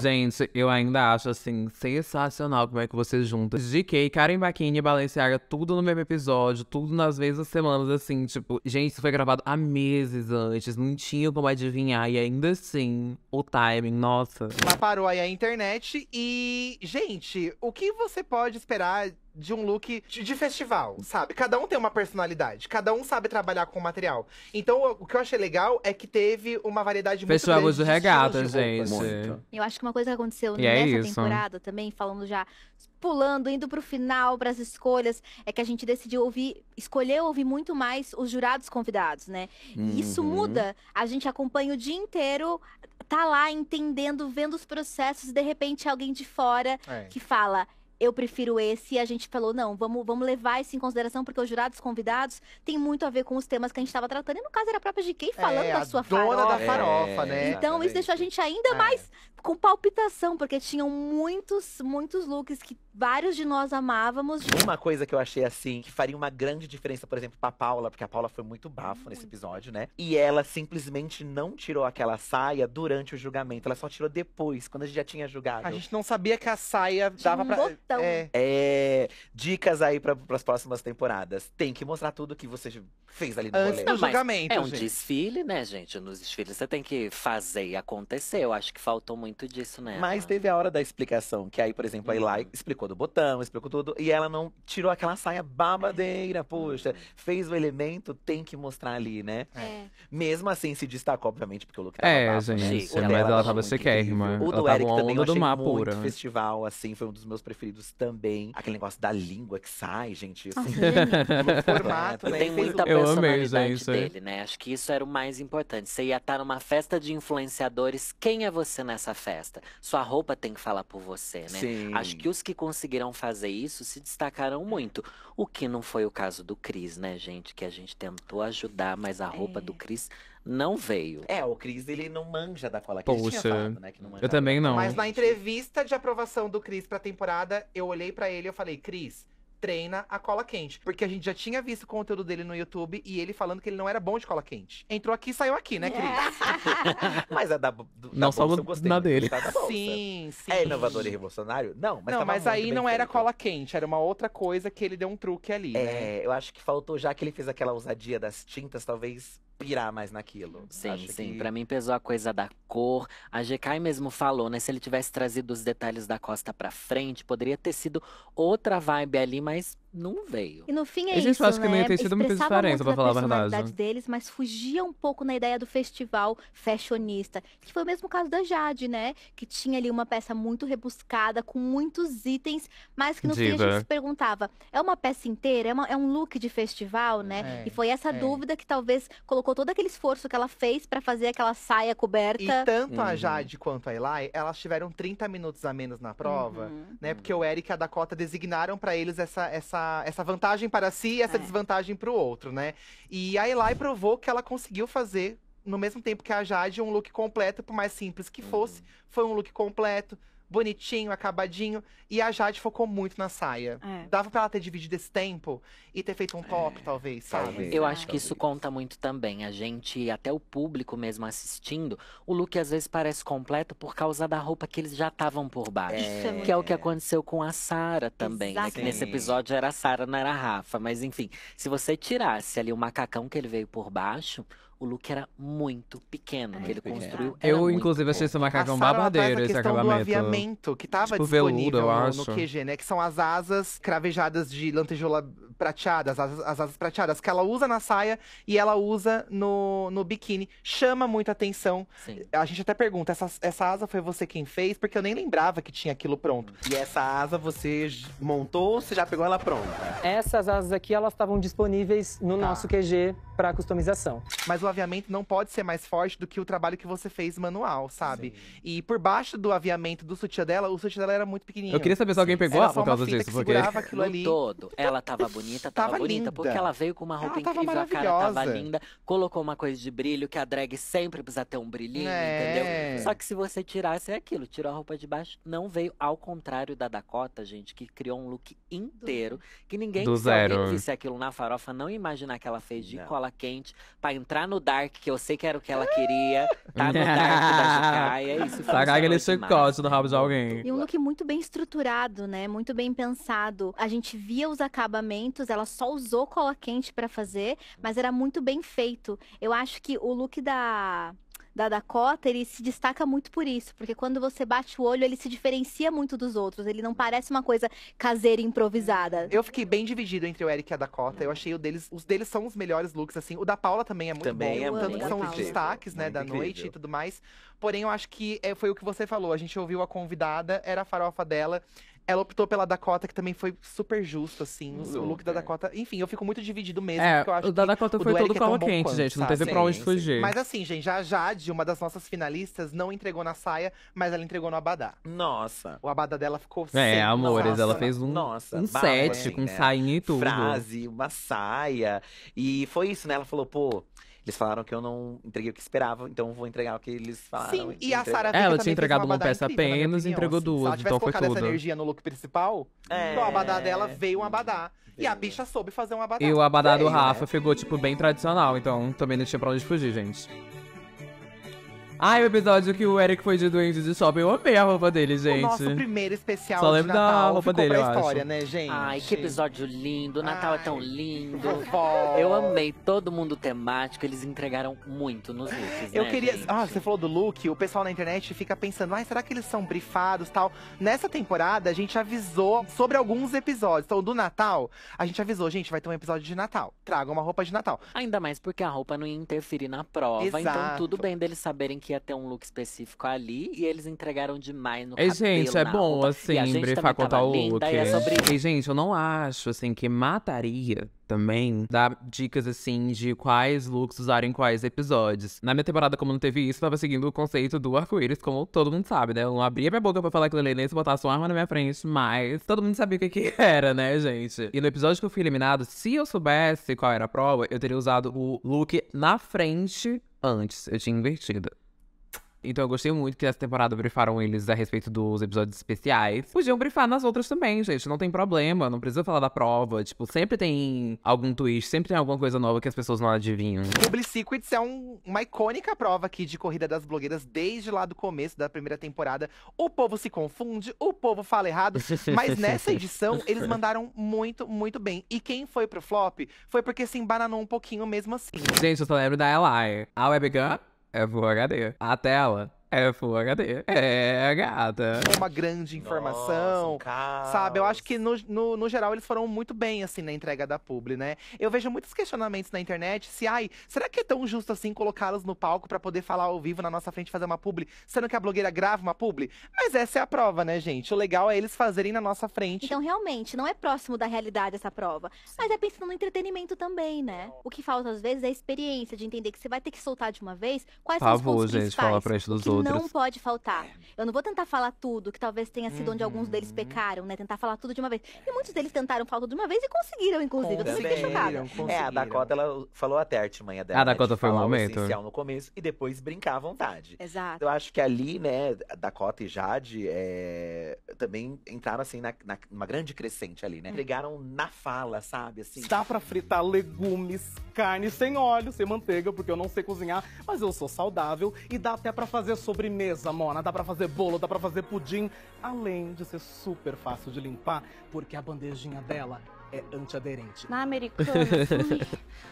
Gente, eu ainda acho, assim, sensacional como é que vocês juntam G K, Karen Bachini, Balenciaga, tudo no mesmo episódio, tudo nas mesmas semanas, assim, tipo… Gente, isso foi gravado há meses antes, não tinha como adivinhar. E ainda assim, o timing, nossa. Mas parou aí a internet e… Gente, o que você pode esperar de um look de festival, sabe? Cada um tem uma personalidade, cada um sabe trabalhar com o material. Então, o que eu achei legal é que teve uma variedade muito grande. Festival de regata, gente. Muito. Eu acho que uma coisa que aconteceu e nessa é temporada também, falando já, pulando, indo pro final, pras escolhas, é que a gente decidiu ouvir, escolheu ouvir muito mais os jurados convidados, né? E uhum. isso muda, a gente acompanha o dia inteiro, tá lá entendendo, vendo os processos, e de repente alguém de fora é. que fala… Eu prefiro esse, e a gente falou, não, vamos, vamos levar isso em consideração, porque os jurados convidados tem muito a ver com os temas que a gente estava tratando. E no caso, era a própria G K falando é, da sua farofa. dona da farofa, é, né? Então, exatamente. isso deixou a gente ainda é. mais com palpitação, porque tinham muitos, muitos looks que vários de nós amávamos. Uma coisa que eu achei, assim, que faria uma grande diferença, por exemplo, pra Paula, porque a Paula foi muito bafo muito. nesse episódio, né? E ela simplesmente não tirou aquela saia durante o julgamento, ela só tirou depois, quando a gente já tinha julgado. A gente não sabia que a saia dava pra… É. é, dicas aí para as próximas temporadas. Tem que mostrar tudo que você fez ali no Antes do julgamento. É um gente. desfile, né, gente? Nos desfiles você tem que fazer e acontecer. Eu acho que faltou muito disso nela. Mas teve a hora da explicação, que aí, por exemplo, a Elay uhum. explicou do botão, explicou tudo. E ela não tirou aquela saia babadeira, poxa. Uhum. Fez o elemento, tem que mostrar ali, né? É. Mesmo assim, se destacou, obviamente, porque o look tava É, babo, gente. Chico, o mas ela tava sequérrima. O do Erick também, eu achei muito festival, assim. Foi um dos meus preferidos também. Aquele negócio da língua que sai, gente. Assim, no formato, né? Tem muita personalidade isso, dele, né? Acho que isso era o mais importante. Você ia estar numa festa de influenciadores. Quem é você nessa festa? Sua roupa tem que falar por você, né? Sim. Acho que os que conseguiram fazer isso se destacaram muito. O que não foi o caso do Cris, né, gente? Que a gente tentou ajudar, mas a roupa é. do Cris não veio. É, o Cris, ele não manja da cola que Poxa, tinha falado, né? Que não manja eu também não. Mas na entrevista de aprovação do Cris pra temporada, eu olhei pra ele e eu falei, Cris, treina a cola quente. Porque a gente já tinha visto o conteúdo dele no YouTube e ele falando que ele não era bom de cola quente. Entrou aqui e saiu aqui, né, Cris? Yeah. Mas a da, do, da não bolsa, só eu gostei. Na dele. Da sim, sim. É inovador e revolucionário? Não, mas, não, mas aí não feito. era cola quente, era uma outra coisa que ele deu um truque ali, é, né? É, eu acho que faltou, já que ele fez aquela ousadia das tintas, talvez… pirar mais naquilo. Sim, Acho sim. Que... Pra mim pesou a coisa da cor. A G K mesmo falou, né? Se ele tivesse trazido os detalhes da costa pra frente, poderia ter sido outra vibe ali, mas não veio. E no fim é isso, né? A gente acha que não ia ter sido muito diferente, pra falar a verdade. Personalidade deles, mas fugia um pouco na ideia do festival fashionista. Que foi o mesmo caso da Jahde, né? Que tinha ali uma peça muito rebuscada, com muitos itens, mas que no Diva. fim a gente se perguntava, é uma peça inteira? É, uma, é um look de festival, né? É, e foi essa é. dúvida que talvez colocou todo aquele esforço que ela fez pra fazer aquela saia coberta. E tanto uhum. a Jahde quanto a Elay, elas tiveram trinta minutos a menos na prova, uhum. né? Porque o Erick e a Dakota designaram pra eles essa… essa essa vantagem para si e essa é. desvantagem para o outro, né? E a Elay provou que ela conseguiu fazer, no mesmo tempo que a Jahde, um look completo, por mais simples que fosse. Uhum. Foi um look completo, bonitinho, acabadinho. E a Jahde focou muito na saia. É. Dava pra ela ter dividido esse tempo e ter feito um top, é. talvez, sabe? Eu acho que isso conta muito também. A gente, até o público mesmo assistindo, o look às vezes parece completo por causa da roupa que eles já estavam por baixo. É. Que é o que aconteceu com a Sarah também, né? Que nesse episódio era a Sarah, não era a Rafa. Mas enfim, se você tirasse ali o macacão que ele veio por baixo… o look era muito pequeno, que ele construiu. Eu, inclusive, achei esse macacão babadeiro, esse acabamento. A aviamento, que tava tipo disponível veludo, no, no Q G, né? Que são as asas cravejadas de lantejoula prateada, as asas, as asas prateadas, que ela usa na saia e ela usa no, no biquíni. Chama muita atenção. Sim. A gente até pergunta, essa, essa asa foi você quem fez? Porque eu nem lembrava que tinha aquilo pronto. E essa asa você montou ou você já pegou ela pronta? Essas asas aqui, elas estavam disponíveis no tá. nosso Q G para customização. Mas o aviamento não pode ser mais forte do que o trabalho que você fez manual, sabe? Sim. E por baixo do aviamento do sutiã dela, o sutiã dela era muito pequenininho. Eu queria saber se alguém pegou ela por causa disso, porque aquilo ali. todo, ela tava bonita, tava, tava bonita, linda. Porque ela veio com uma roupa ela incrível, a cara tava linda, colocou uma coisa de brilho, que a drag sempre precisa ter um brilhinho, é. entendeu? Só que se você tirasse é aquilo, tirou a roupa de baixo, não veio, ao contrário da Dacota, gente, que criou um look inteiro, que ninguém do zero. visse aquilo na farofa, não imaginar que ela fez de não. cola quente pra entrar no dark, que eu sei que era o que ela queria, tá no dark da G K, é isso. Tá aquele chicote no rabo de alguém. E um look muito bem estruturado, né, muito bem pensado. A gente via os acabamentos, ela só usou cola quente pra fazer, mas era muito bem feito. Eu acho que o look da... da Dacota, ele se destaca muito por isso, porque quando você bate o olho, ele se diferencia muito dos outros, ele não parece uma coisa caseira e improvisada. Eu fiquei bem dividido entre o Erick e a Dacota, eu achei o deles, os deles são os melhores looks, assim, o da Paula também é muito também bom, é tanto que são os destaques, né, muito da incrível. noite e tudo mais, porém eu acho que foi o que você falou, a gente ouviu a convidada, era a farofa dela, ela optou pela Dacota, que também foi super justo, assim. O look é. da Dacota… Enfim, eu fico muito dividido mesmo, é, porque eu acho o da Dacota que foi todo cola quente, quanto, gente. Não teve pra onde fugir. Mas assim, gente, a Jahde, uma das nossas finalistas, não entregou na saia, mas ela entregou no abadá. Nossa! O abadá dela ficou… É, sem... amores, nossa, ela fez um, nossa, um set assim, com né? sainha e tudo. Frase, uma saia. E foi isso, né? Ela falou, pô… Eles falaram que eu não entreguei o que esperava, então vou entregar o que eles falaram. Sim, e a Sarah Vika é, ela tinha entregado uma, uma peça incrível, apenas e entregou assim, duas, então foi tudo. Se ela tivesse colocado essa energia no look principal, é... o abadá dela veio um abadá. É. E a bicha soube fazer um abadá. E o abadá do é, Rafa né? ficou, tipo, bem tradicional, então também não tinha pra onde fugir, gente. Ah, e o episódio que o Erick foi de doente de shopping, eu amei a roupa dele, gente. O nosso primeiro especial Só de Natal da roupa ficou dele, pra história, né, gente? Ai, que episódio lindo, o Natal Ai. é tão lindo. Eu amei todo mundo temático, eles entregaram muito nos looks, Eu né, queria... Gente? Ah, você falou do look, o pessoal na internet fica pensando, ai, será que eles são brifados e tal? Nessa temporada, a gente avisou sobre alguns episódios. Então, do Natal, a gente avisou, gente, vai ter um episódio de Natal. Traga uma roupa de Natal. Ainda mais porque a roupa não ia interferir na prova, Exato. então tudo bem deles saberem que ia ter um look específico ali, e eles entregaram demais no é, cabelo, gente, é bom, roupa. assim, brifar quanto ao look. E, é sobre... e, gente, eu não acho, assim, que mataria também dar dicas, assim, de quais looks usar em quais episódios. Na minha temporada, como não teve isso, eu tava seguindo o conceito do arco-íris, como todo mundo sabe, né? Eu não abria minha boca pra falar que o Elay se botasse uma arma na minha frente, mas todo mundo sabia o que que era, né, gente? E no episódio que eu fui eliminado, se eu soubesse qual era a prova, eu teria usado o look na frente antes. Eu tinha invertido. Então eu gostei muito que essa temporada brifaram eles a respeito dos episódios especiais. Podiam brifar nas outras também, gente. Não tem problema, não precisa falar da prova. Tipo, sempre tem algum twist, sempre tem alguma coisa nova que as pessoas não adivinham. Public Secrets é um, uma icônica prova aqui de Corrida das Blogueiras desde lá do começo da primeira temporada. O povo se confunde, o povo fala errado. Mas nessa edição, eles mandaram muito, muito bem. E quem foi pro flop, foi porque se embananou um pouquinho mesmo assim. Gente, eu só lembro da Elay. A webcam é Full H D. A tela é Full H D. É, gata. Uma grande informação, Nossa, um sabe? Eu acho que, no, no, no geral, eles foram muito bem, assim, na entrega da publi, né? Eu vejo muitos questionamentos na internet, se, ai, será que é tão justo, assim, colocá-los no palco pra poder falar ao vivo na nossa frente, fazer uma publi, sendo que a blogueira grava uma publi? Mas essa é a prova, né, gente? O legal é eles fazerem na nossa frente. Então, realmente, não é próximo da realidade essa prova. Mas é pensando no entretenimento também, né? O que falta, às vezes, é a experiência de entender que você vai ter que soltar de uma vez quais são os pontos principais. Por favor, gente, fala pra isso dos outros. Não pode faltar. Eu não vou tentar falar tudo, que talvez tenha sido uhum. onde alguns deles pecaram, né? Tentar falar tudo de uma vez. E muitos deles tentaram falar tudo de uma vez e conseguiram, inclusive. Eu tô super chocada. É, a Dacota, ela falou até a artimanha dela. A Dacota né, foi um momento. Essencial no começo e depois brincar à vontade. Exato. Eu acho que ali, né, a Dacota e Jahde é, também entraram, assim, na, na, numa grande crescente ali, né? Hum. Entregaram na fala, sabe? Assim. Dá pra fritar legumes, carne sem óleo, sem manteiga, porque eu não sei cozinhar, mas eu sou saudável e dá até pra fazer sobremesa, mona. Dá pra fazer bolo, dá pra fazer pudim. Além de ser super fácil de limpar, porque a bandejinha dela é antiaderente. Na Americanas,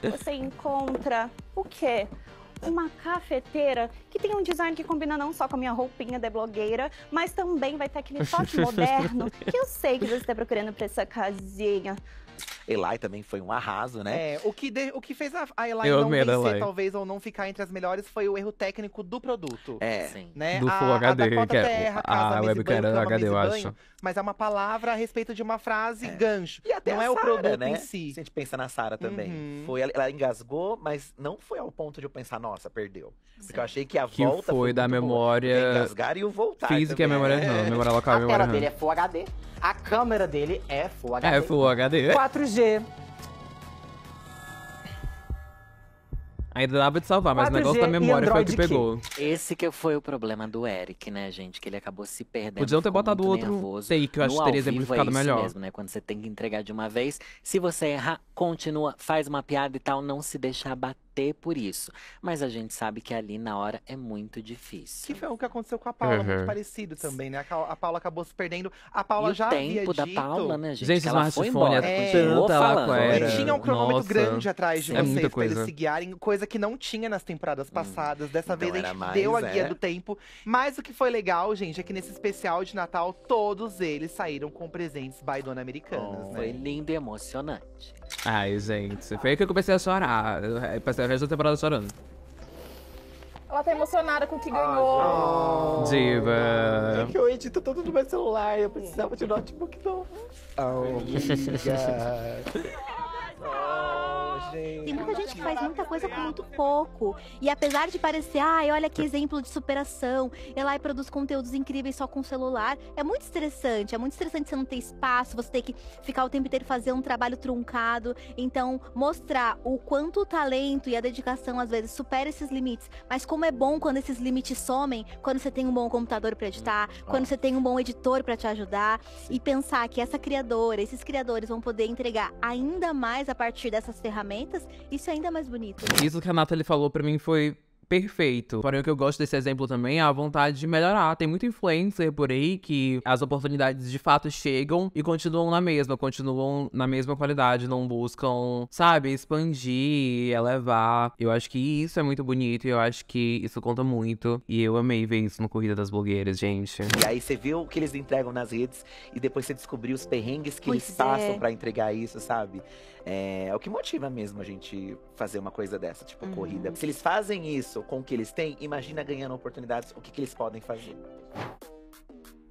você encontra o quê? Uma cafeteira que tem um design que combina não só com a minha roupinha de blogueira, mas também vai ter aquele toque moderno que eu sei que você está procurando para essa casinha. Elay também foi um arraso, né? É, o que, de, o que fez a, a Elay eu não vencer, Elay. talvez, ou não ficar entre as melhores, foi o erro técnico do produto. É, sim. Né? Do a, Full H D, a Dakota Terra, casa, a webcam era H D, eu acho. Mas é uma palavra a respeito de uma frase é. gancho. E até não é Sarah, o produto, né? Em si. Se a gente pensa na Sarah também. Uhum. Foi, ela engasgou, mas não foi ao ponto de eu pensar, nossa, perdeu. Sim. Porque eu achei que a que volta foi, foi da memória. Boa. Engasgar e o voltar. Física também, é a memória, é. não. A memória local, a memória. A tela dele é Full H D. A câmera dele é Full H D. É Full H D. quatro G. Ainda dava de salvar, mas o negócio da memória foi o que pegou. Esse que foi o problema do Erick, né, gente? Que ele acabou se perdendo. Podiam ter botado outro take, que eu acho que teria exemplificado melhor. Mesmo, né? Quando você tem que entregar de uma vez. Se você errar, continua, faz uma piada e tal, não se deixa abater por isso. Mas a gente sabe que ali, na hora, é muito difícil. Que foi o que aconteceu com a Paula, uhum. muito parecido também, né? A Paula acabou se perdendo. A Paula e já havia dito... o tempo da Paula, né, gente? Gente, ela foi embora. É, tanta lá com ela. E tinha um cronômetro Nossa. grande atrás de é vocês, pra eles se guiarem. Coisa que não tinha nas temporadas passadas. Hum. Dessa então, vez, a gente mais, deu a guia é. do tempo. Mas o que foi legal, gente, é que nesse especial de Natal, todos eles saíram com presentes by Dona Americanas, oh, né? Foi lindo e emocionante. Ai, gente, foi aí que eu comecei a chorar. Eu passei a resto da temporada chorando. Ela tá emocionada com o que ganhou. Oh, Diva. É que eu edito todo no meu celular. Eu precisava de notebook novo. Oh, oh, gente. Tem muita gente que faz muita coisa com muito pouco. E apesar de parecer, ai, olha que exemplo de superação. Elay produz conteúdos incríveis só com o celular. É muito estressante. É muito estressante você não ter espaço. Você ter que ficar o tempo inteiro fazer um trabalho truncado. Então, mostrar o quanto o talento e a dedicação, às vezes, supera esses limites. Mas como é bom quando esses limites somem. Quando você tem um bom computador pra editar. Oh. Quando você tem um bom editor pra te ajudar. E pensar que essa criadora, esses criadores vão poder entregar ainda mais a partir dessas ferramentas. Isso é ainda mais bonito. Isso que a Nataly falou pra mim foi perfeito. Porém, o que eu gosto desse exemplo também é a vontade de melhorar. Tem muito influencer por aí que as oportunidades de fato chegam e continuam na mesma, continuam na mesma qualidade, não buscam, sabe, expandir, elevar. Eu acho que isso é muito bonito e eu acho que isso conta muito. E eu amei ver isso no Corrida das Blogueiras, gente. E aí você viu o que eles entregam nas redes e depois você descobriu os perrengues que pois eles é. passam pra entregar isso, sabe? É, é o que motiva mesmo a gente fazer uma coisa dessa, tipo uhum. corrida. Se eles fazem isso com o que eles têm, imagina ganhando oportunidades, o que, que eles podem fazer.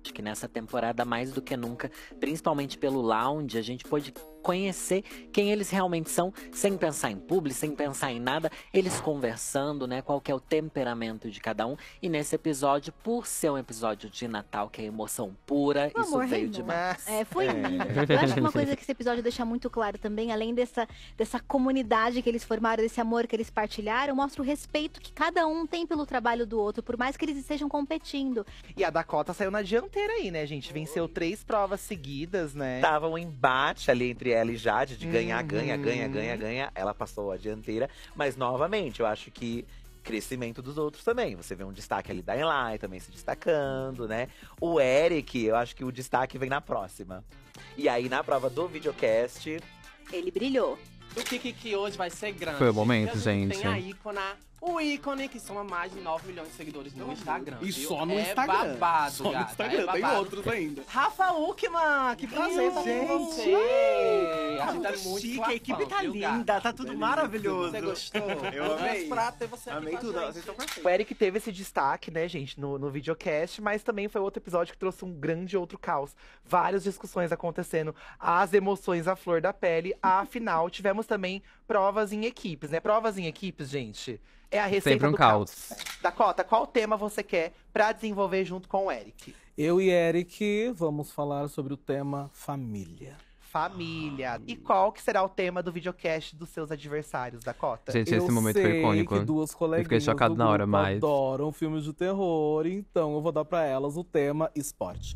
Acho que nessa temporada, mais do que nunca, principalmente pelo lounge, a gente pode conhecer quem eles realmente são, sem pensar em publi, sem pensar em nada, eles conversando, né, qual que é o temperamento de cada um. E nesse episódio, por ser um episódio de Natal, que é emoção pura, o isso amor, veio demais. É, foi lindo. Eu acho que uma coisa que esse episódio deixa muito claro também, além dessa, dessa comunidade que eles formaram, desse amor que eles partilharam, mostra o respeito que cada um tem pelo trabalho do outro, por mais que eles estejam competindo. E a Dakota saiu na dianteira aí, né, gente? Venceu três provas seguidas, né? Tava um embate ali entre ela e Jahde, de ganhar, uhum. ganha, ganha, ganha, ganha. Ela passou a dianteira, mas novamente, eu acho que crescimento dos outros também. Você vê um destaque ali da Elay também se destacando, né? O Erick, eu acho que o destaque vem na próxima. E aí, na prova do videocast… ele brilhou. O que que hoje vai ser grande. Foi o momento, gente. Tem a ícona, o ícone que soma mais de nove milhões de seguidores no Instagram. E viu? Só no é Instagram. Babado, só gata, no Instagram, é babado. Tem outros ainda. Rafa Uckmann, que prazer, Meu gente. gente. Ai, a gente tá muito chique, flafão, a equipe tá viu, linda, gata? Tá tudo Beleza. maravilhoso. Você gostou? Eu amei. Prato, você amei tudo, vocês estão perfeitos. O Erick teve esse destaque, né, gente, no, no videocast, mas também foi outro episódio que trouxe um grande outro caos. Várias discussões acontecendo, as emoções à flor da pele. Afinal, tivemos também provas em equipes, né? Provas em equipes, gente, é a receita Sempre um do caos. caos. Dakota, qual tema você quer pra desenvolver junto com o Erick? Eu e Erick vamos falar sobre o tema família. Família. Ah. E qual que será o tema do videocast dos seus adversários, Dakota? Gente, esse eu momento sei foi icônico. Que duas coleguinhas eu fiquei chocado na hora, mas... adoram filmes de terror, então eu vou dar pra elas o tema esporte.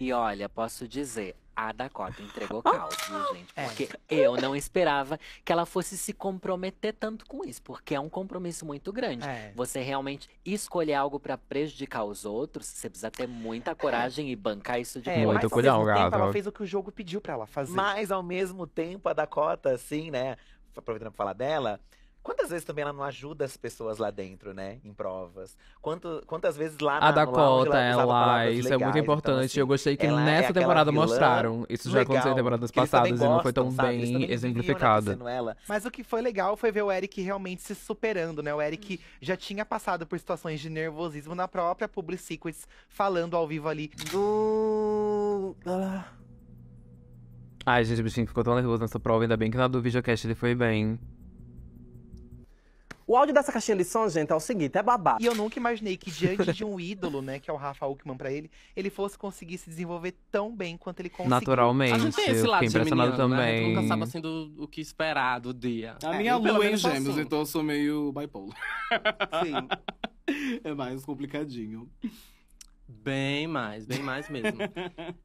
E olha, posso dizer, a Dacota entregou caos, viu, gente? Porque é. eu não esperava que ela fosse se comprometer tanto com isso. Porque é um compromisso muito grande. É. Você realmente escolher algo pra prejudicar os outros, você precisa ter muita coragem é. e bancar isso de é, muito. Mas ao cuidado, mesmo tempo, ela fez o que o jogo pediu pra ela fazer. Mas ao mesmo tempo, a Dacota, assim, né, aproveitando pra falar dela… Quantas vezes também ela não ajuda as pessoas lá dentro, né? Em provas. Quanto, quantas vezes lá na Dacota, ela, isso legais, é muito importante. Então, assim, eu gostei que nessa é temporada mostraram. Isso já legal, aconteceu em temporadas passadas gostam, e não foi tão sabe? bem exemplificada. Mas o que foi legal foi ver o Erick realmente se superando, né? O Erick hum. já tinha passado por situações de nervosismo na própria Public Secrets, falando ao vivo ali do... Ah. Ai, gente, o bichinho ficou tão nervoso nessa prova. Ainda bem que na do videocast ele foi bem. O áudio dessa caixinha de som, gente, é o seguinte, é babado. E eu nunca imaginei que diante de um ídolo, né, que é o Rafa Uckmann pra ele, ele fosse conseguir se desenvolver tão bem quanto ele conseguiu. Naturalmente. A gente tem esse lado de menino, também. Né? Nunca sabe, assim, do, do que esperar do dia. A é, minha lua é em gêmeos, assim. Então eu sou meio bipolar. Sim. É mais complicadinho. Bem mais, bem mais mesmo.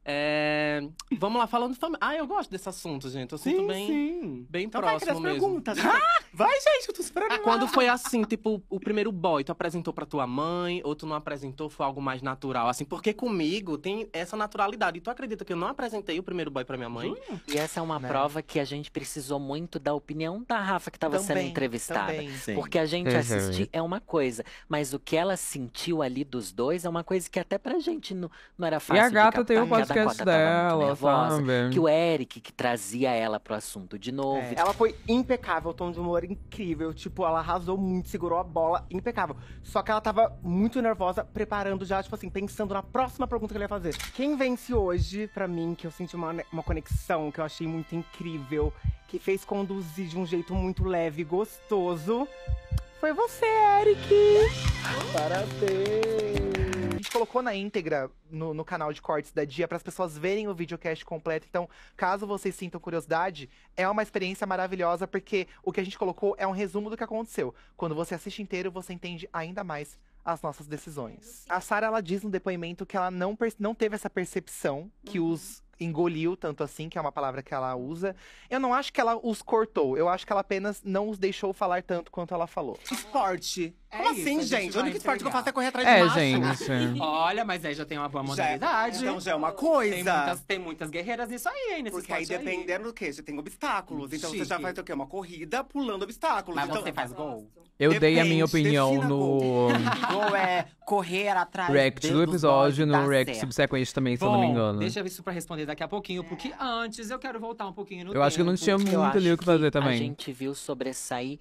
é, vamos lá, falando de família. Ah, eu gosto desse assunto, gente. Eu sim, sinto bem, sim. bem então próximo vai mesmo. Perguntas. Ah, vai, gente, eu tô esperando. Ah, quando foi assim, tipo, o primeiro boy, tu apresentou pra tua mãe, ou tu não apresentou, foi algo mais natural, assim. Porque comigo tem essa naturalidade. E tu acredita que eu não apresentei o primeiro boy pra minha mãe? Sim. E essa é uma né? prova que a gente precisou muito da opinião da Rafa, que tava também, sendo entrevistada. Também. Porque a gente uhum. assistir é uma coisa, mas o que ela sentiu ali dos dois é uma coisa que até Até pra gente não, não era fácil. E a gata tem o podcast dela, nervosa, sabe? Que o Erick que trazia ela pro assunto de novo. É. Ela foi impecável, o tom de humor incrível. Tipo, ela arrasou muito, segurou a bola, impecável. Só que ela tava muito nervosa, preparando já, tipo assim, pensando na próxima pergunta que ela ia fazer. Quem vence hoje, pra mim, que eu senti uma, uma conexão, que eu achei muito incrível, que fez conduzir de um jeito muito leve e gostoso, foi você, Erick! Parabéns! A gente colocou na íntegra no, no canal de cortes da Dia para as pessoas verem o videocast completo. Então, caso vocês sintam curiosidade, é uma experiência maravilhosa, porque o que a gente colocou é um resumo do que aconteceu. Quando você assiste inteiro, você entende ainda mais as nossas decisões. A Sarah, ela diz no depoimento que ela não, não teve essa percepção que uhum. os engoliu, tanto assim, que é uma palavra que ela usa. Eu não acho que ela os cortou, eu acho que ela apenas não os deixou falar tanto quanto ela falou. Esporte! Como é assim, isso, gente? O único esporte que eu faço é correr atrás de é, macho. Gente. Olha, mas aí já tem uma boa modalidade. Já, então já é uma coisa. Tem muitas, tem muitas guerreiras nisso aí, aí nesse Porque aí, dependendo aí. do quê? Você tem obstáculos. Então Chique. você já faz o quê? Uma corrida pulando obstáculos. Mas então, você faz gol? Eu Depende, dei a minha opinião no… Gol é correr atrás React do episódio, no React subsequente também, se Bom, eu não me engano. Deixa eu ver isso pra responder daqui a pouquinho. Porque antes, eu quero voltar um pouquinho no Eu tempo, acho que não tinha muito ali o que fazer também. A gente viu sobressair…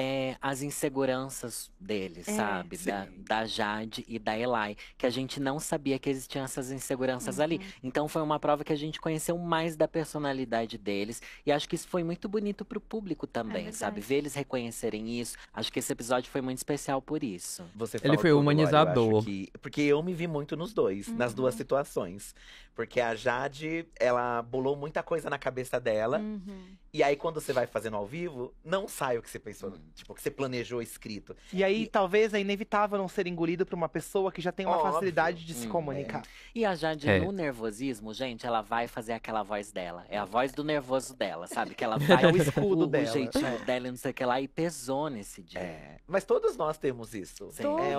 É, as inseguranças dele, é, sabe? Da, da Jahde e da Elay. Que a gente não sabia que existiam essas inseguranças uhum. ali. Então foi uma prova que a gente conheceu mais da personalidade deles. E acho que isso foi muito bonito pro público também, é sabe? Ver eles reconhecerem isso. Acho que esse episódio foi muito especial por isso. Você Ele foi humanizador. Eu que, porque eu me vi muito nos dois, uhum. nas duas situações. Porque a Jahde, ela bolou muita coisa na cabeça dela. Uhum. E aí, quando você vai fazendo ao vivo, não sai o que você pensou, tipo, o que você planejou escrito. E aí, e... talvez, é inevitável não ser engolido por uma pessoa que já tem uma Óbvio. facilidade de se comunicar. É. E a Jahde, é. no nervosismo, gente, ela vai fazer aquela voz dela. É a voz do nervoso dela, sabe? Que ela vai… é o escudo o, dela. O jeitinho dela, não sei o que lá, e pesou nesse dia. É. Mas todos nós temos isso.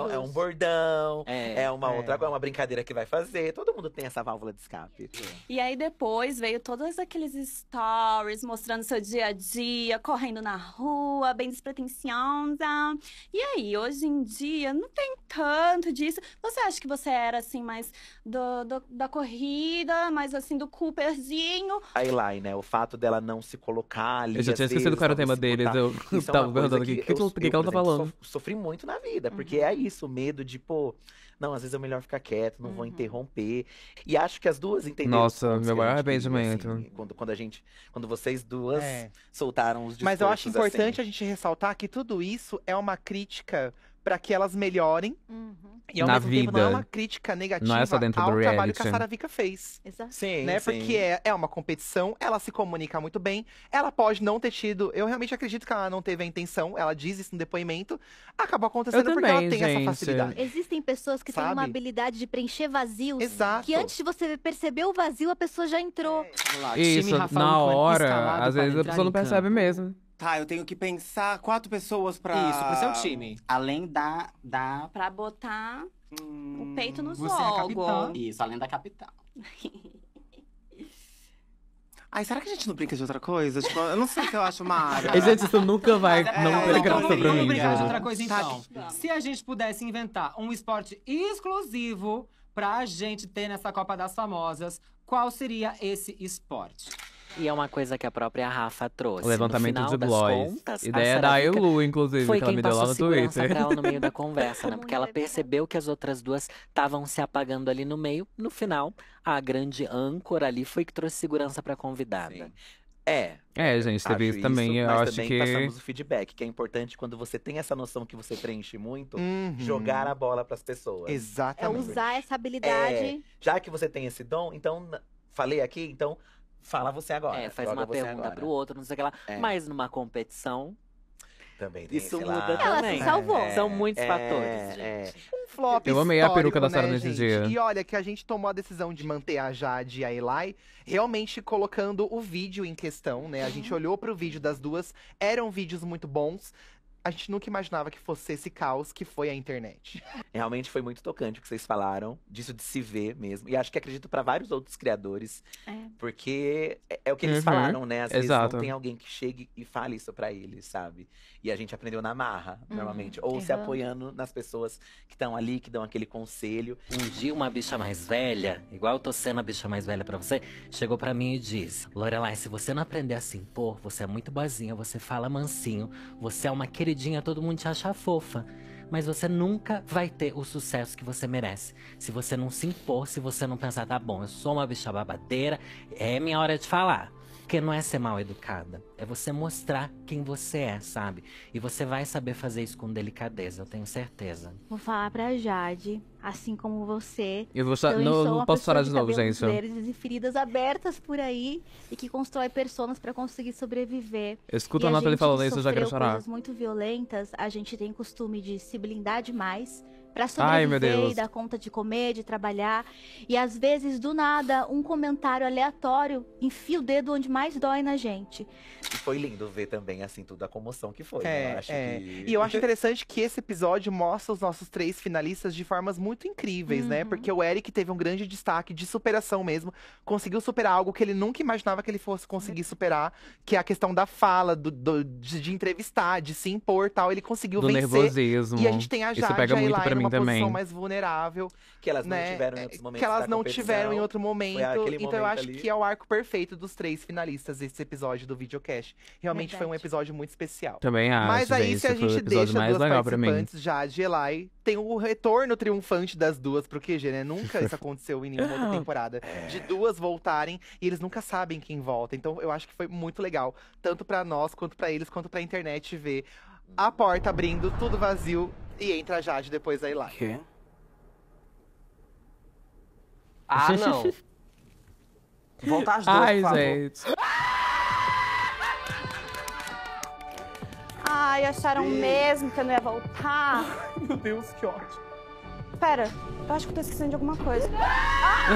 É, é um bordão, é, é uma é. outra… é uma brincadeira que vai fazer. Todo mundo tem essa válvula de escape. É. E aí, depois, veio todos aqueles stories mostrando seu dia a dia, correndo na rua, bem despretensiosa. E aí, hoje em dia, não tem tanto disso. Você acha que você era, assim, mais do, do, da corrida, mais, assim, do Cooperzinho? A Elay, né? O fato dela não se colocar ali. Eu já tinha esquecido qual era o tema deles. Eu tava perguntando aqui, o que ela tá exemplo, falando? Sofri muito na vida, porque uhum. é isso, o medo de, pô… Não, às vezes é melhor ficar quieto, não uhum. vou interromper. E acho que as duas entenderam. Nossa, meu maior arrependimento. Assim, quando, quando a gente, quando vocês duas é. soltaram os discursos. Mas eu acho importante assim. a gente ressaltar que tudo isso é uma crítica para que elas melhorem. Uhum. E ao Na mesmo vida. tempo não é uma crítica negativa não é só dentro ao do trabalho que a Sarah Vika fez. Exato. Sim, né? sim. Porque é, é uma competição, ela se comunica muito bem. Ela pode não ter tido... Eu realmente acredito que ela não teve a intenção, ela diz isso no depoimento. Acabou acontecendo também, porque ela tem gente. essa facilidade. Existem pessoas que Sabe? têm uma habilidade de preencher vazios. Exato. Que antes de você perceber o vazio, a pessoa já entrou. É, isso, Rafa na Uckmann, hora, às vezes a pessoa não percebe campo. mesmo. Tá, eu tenho que pensar quatro pessoas pra... Isso, pra ser um time. Além da... da... Pra botar hum, o peito nos jogos. É Isso, além da capital. Ai, será que a gente não brinca de outra coisa? Tipo, eu não sei o que eu acho, Mara. E, gente, isso nunca vai... É, não é, então, vamos, vamos brincar de outra coisa, então. Tá. Se a gente pudesse inventar um esporte exclusivo pra gente ter nessa Copa das Famosas, qual seria esse esporte? E é uma coisa que a própria Rafa trouxe. O levantamento de blóis. Ideia da Elu, inclusive, foi que ela me deu lá no Twitter. Pra ela no meio da conversa, né? Porque ela percebeu que as outras duas estavam se apagando ali no meio. No final, a grande âncora ali foi que trouxe segurança pra convidada. Sim. É. É, gente, teve isso também. Eu acho também que passamos o feedback, que é importante quando você tem essa noção que você preenche muito, uhum. jogar a bola pras pessoas. Exatamente. É usar essa habilidade. É, já que você tem esse dom, então, falei aqui, então. Fala você agora. É, faz uma pergunta pro outro, não sei o que lá. É. Mas numa competição… Também tem, Isso muda também. Ela se salvou. É, São muitos é, fatores, gente. É. Um flop Eu amei a peruca da Sarah né, nesse gente? dia. E olha, que a gente tomou a decisão de manter a Jahde e a Elay, realmente colocando o vídeo em questão, né? A gente olhou pro vídeo das duas, eram vídeos muito bons. A gente nunca imaginava que fosse esse caos que foi a internet. Realmente foi muito tocante o que vocês falaram, disso de se ver mesmo. E acho que acredito para vários outros criadores, é. porque é o que eles uhum. falaram, né? Às Exato. vezes não tem alguém que chegue e fale isso para eles, sabe? E a gente aprendeu na marra, uhum. normalmente. Ou uhum. se apoiando nas pessoas que estão ali, que dão aquele conselho. Um dia uma bicha mais velha, igual eu tô sendo a bicha mais velha para você, chegou para mim e disse: Lorelay, se você não aprender a se impor, você é muito boazinha, você fala mansinho, você é uma querida. Todo mundo te acha fofa, mas você nunca vai ter o sucesso que você merece se você não se impor, se você não pensar, tá bom, eu sou uma bicha babadeira, é minha hora de falar. Porque não é ser mal educada, é você mostrar quem você é, sabe? E você vai saber fazer isso com delicadeza, eu tenho certeza. Vou falar pra Jahde, assim como você, eu, vou eu não, sou uma posso falar de, de novo, gente. E feridas abertas por aí, e que constrói personas pra conseguir sobreviver. Escuta a Nataly falando isso, eu já quero chorar. Coisas muito violentas, a gente tem costume de se blindar demais pra sobreviver e dar conta de comer, de trabalhar. E às vezes, do nada, um comentário aleatório enfia o dedo onde mais dói na gente. E foi lindo ver também, assim, toda a comoção que foi. É, eu acho é. que... E eu acho interessante que esse episódio mostra os nossos três finalistas de formas muito incríveis, uhum. né? Porque o Erick teve um grande destaque de superação mesmo. Conseguiu superar algo que ele nunca imaginava que ele fosse conseguir superar. Que é a questão da fala, do, do, de, de entrevistar, de se impor e tal. Ele conseguiu do vencer. Nervosismo. E a gente tem a Jahde, Isso pega muito a Elay, uma também. posição mais vulnerável. Que elas não né? tiveram em outros momentos. Que elas não tiveram em outro momento. Então momento eu acho ali. que é o arco perfeito dos três finalistas esse episódio do videocast. Realmente Verdade. foi um episódio muito especial. Também acho, Mas aí gente, se a gente deixa duas participantes, Jahde e Elay, tem o retorno triunfante das duas pro Q G, né? Nunca isso aconteceu em nenhuma outra temporada. De duas voltarem e eles nunca sabem quem volta. Então eu acho que foi muito legal. Tanto pra nós, quanto pra eles, quanto pra internet ver a porta abrindo, tudo vazio. E entra a Jahde depois da Elay. Quê? Ah, não. Voltar as duas, Ai, por gente. Favor. Ai, acharam Sim. mesmo que eu não ia voltar? Meu Deus, que ódio. Pera, eu acho que eu tô esquecendo de alguma coisa. Ah!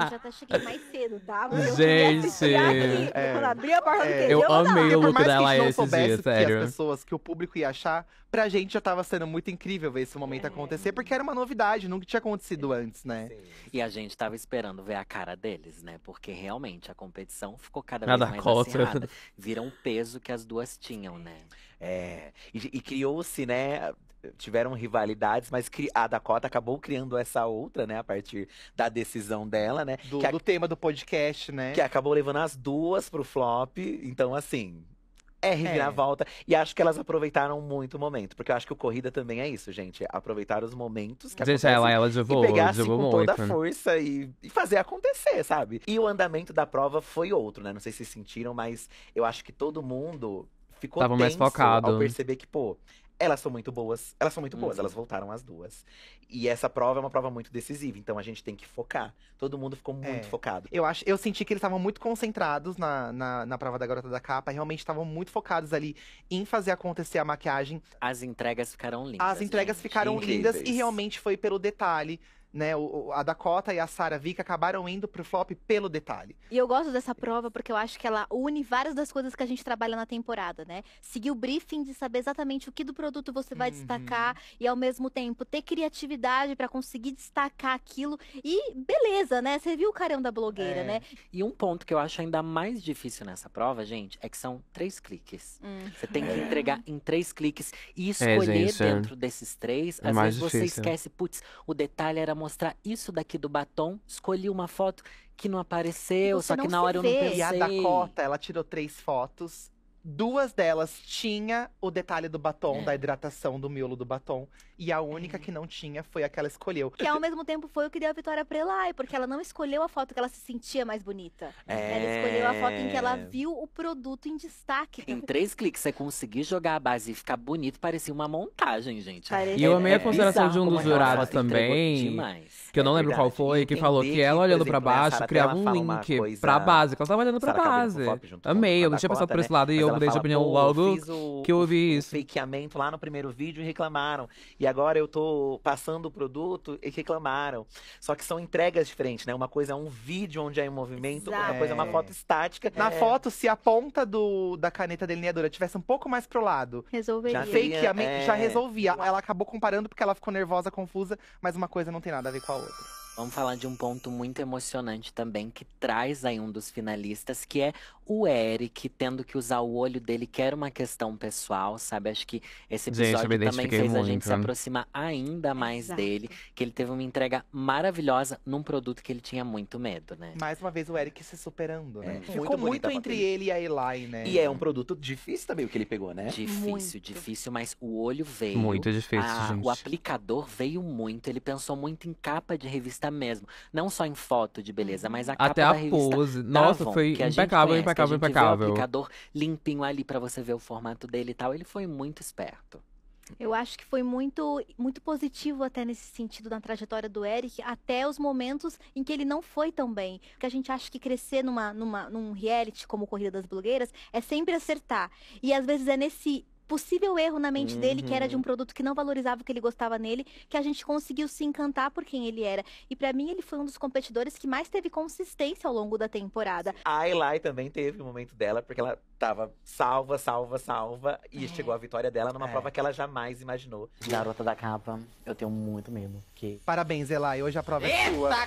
Eu já até cheguei mais cedo, tá? Mas gente, eu aqui, é, quando abri a porta é, do Q G, eu, eu amei o look dela esses dias, sério. Por mais que a gente não soubesse sério. que as pessoas, que o público ia achar, pra gente já tava sendo muito incrível ver esse momento é. acontecer, porque era uma novidade, nunca tinha acontecido é. antes, né? Sim. E a gente tava esperando ver a cara deles, né? Porque realmente a competição ficou cada vez Nada mais contra. acirrada. Viram o peso que as duas tinham, né? É, e, e criou-se, né… Tiveram rivalidades, mas a Dakota acabou criando essa outra, né? A partir da decisão dela, né? Do, que a... do tema do podcast, né? Que acabou levando as duas pro flop. Então, assim… É, reviravolta. É. E acho que elas aproveitaram muito o momento. Porque eu acho que o Corrida também é isso, gente. Aproveitar os momentos que acontecem. Ela, ela jogou, e pegar assim, com toda a força e, e fazer acontecer, sabe? E o andamento da prova foi outro, né? Não sei se sentiram, mas eu acho que todo mundo ficou tenso ao perceber que, pô… Elas são muito boas, elas são muito boas, uhum. elas voltaram as duas. E essa prova é uma prova muito decisiva, então a gente tem que focar. Todo mundo ficou muito é. focado. Eu acho, eu senti que eles estavam muito concentrados na, na, na prova da Garota da Capa. Realmente estavam muito focados ali em fazer acontecer a maquiagem. As entregas ficaram lindas. As entregas gente. ficaram Incríveis. lindas e realmente foi pelo detalhe. Né, o, a Dacota e a Sarah Vika acabaram indo pro flop pelo detalhe. E eu gosto dessa prova porque eu acho que ela une várias das coisas que a gente trabalha na temporada, né? Seguir o briefing de saber exatamente o que do produto você vai uhum. destacar e, ao mesmo tempo, ter criatividade pra conseguir destacar aquilo. E beleza, né? Você viu o carão da blogueira, é. né? E um ponto que eu acho ainda mais difícil nessa prova, gente, é que são três cliques. Hum. Você tem que é. entregar em três cliques e escolher é, gente, dentro é. desses três. Às é vezes difícil. Você esquece, putz, o detalhe era mostrar isso daqui do batom, escolhi uma foto que não apareceu, só que na hora eu não pensei. E a Dacota, ela tirou três fotos, duas delas tinha o detalhe do batom, é. da hidratação do miolo do batom, e a única é. que não tinha foi a que ela escolheu. Que ao mesmo tempo foi o que deu a vitória pra Elay, porque ela não escolheu a foto que ela se sentia mais bonita. É. Ela escolheu a foto em que ela viu o produto em destaque. Em três cliques, você conseguir jogar a base e ficar bonito, parecia uma montagem, gente. Parece... E eu amei a consideração é. de um dos jurados também, que eu não é lembro qual foi, que falou que ela olhando exemplo, pra baixo, criava um link coisa... pra base, que ela tava olhando pra Sarah base. Amei, eu não tinha pensado por esse lado, né? E eu mudei de opinião logo o, que eu ouvi isso. Eu fiz o fakeamento lá no primeiro vídeo e reclamaram. E agora eu tô passando o produto e reclamaram. Só que são entregas diferentes, né? Uma coisa é um vídeo onde é um movimento, Exato. outra coisa é uma foto estática. É. Na foto, se a ponta do, da caneta delineadora tivesse um pouco mais pro lado… Resolveria. Já fakeamento, é. já resolvia. Ela acabou comparando porque ela ficou nervosa, confusa. Mas uma coisa não tem nada a ver com a outra. Vamos falar de um ponto muito emocionante também, que traz aí um dos finalistas, que é o Erick, tendo que usar o olho dele, que era uma questão pessoal, sabe? Acho que esse episódio gente, também fez muito. a gente se aproximar ainda mais Exato. dele, que ele teve uma entrega maravilhosa num produto que ele tinha muito medo, né? Mais uma vez o Erick se superando, né? É. Ficou muito, muito entre ele e a Elay, né? E é um produto difícil também o que ele pegou, né? Difícil, muito. difícil, mas o olho veio. Muito difícil, a, gente. O aplicador veio muito, ele pensou muito em capa de revista mesmo. Não só em foto de beleza, mas a capa da revista. Até a pose. Nossa, foi impecável, impecável, impecável. O aplicador limpinho ali pra você ver o formato dele e tal. Ele foi muito esperto. Eu acho que foi muito, muito positivo até nesse sentido, na trajetória do Erick, até os momentos em que ele não foi tão bem. Porque a gente acha que crescer numa, numa, num reality como Corrida das Blogueiras é sempre acertar. E às vezes é nesse possível erro na mente uhum. dele, que era de um produto que não valorizava o que ele gostava nele, que a gente conseguiu se encantar por quem ele era. E pra mim, ele foi um dos competidores que mais teve consistência ao longo da temporada. A Elay também teve o momento dela, porque ela tava salva, salva, salva. E é. chegou a vitória dela numa é. prova que ela jamais imaginou. Garota da Capa, eu tenho muito medo. Que... Parabéns, Elay, hoje a prova Eita é sua. Glória!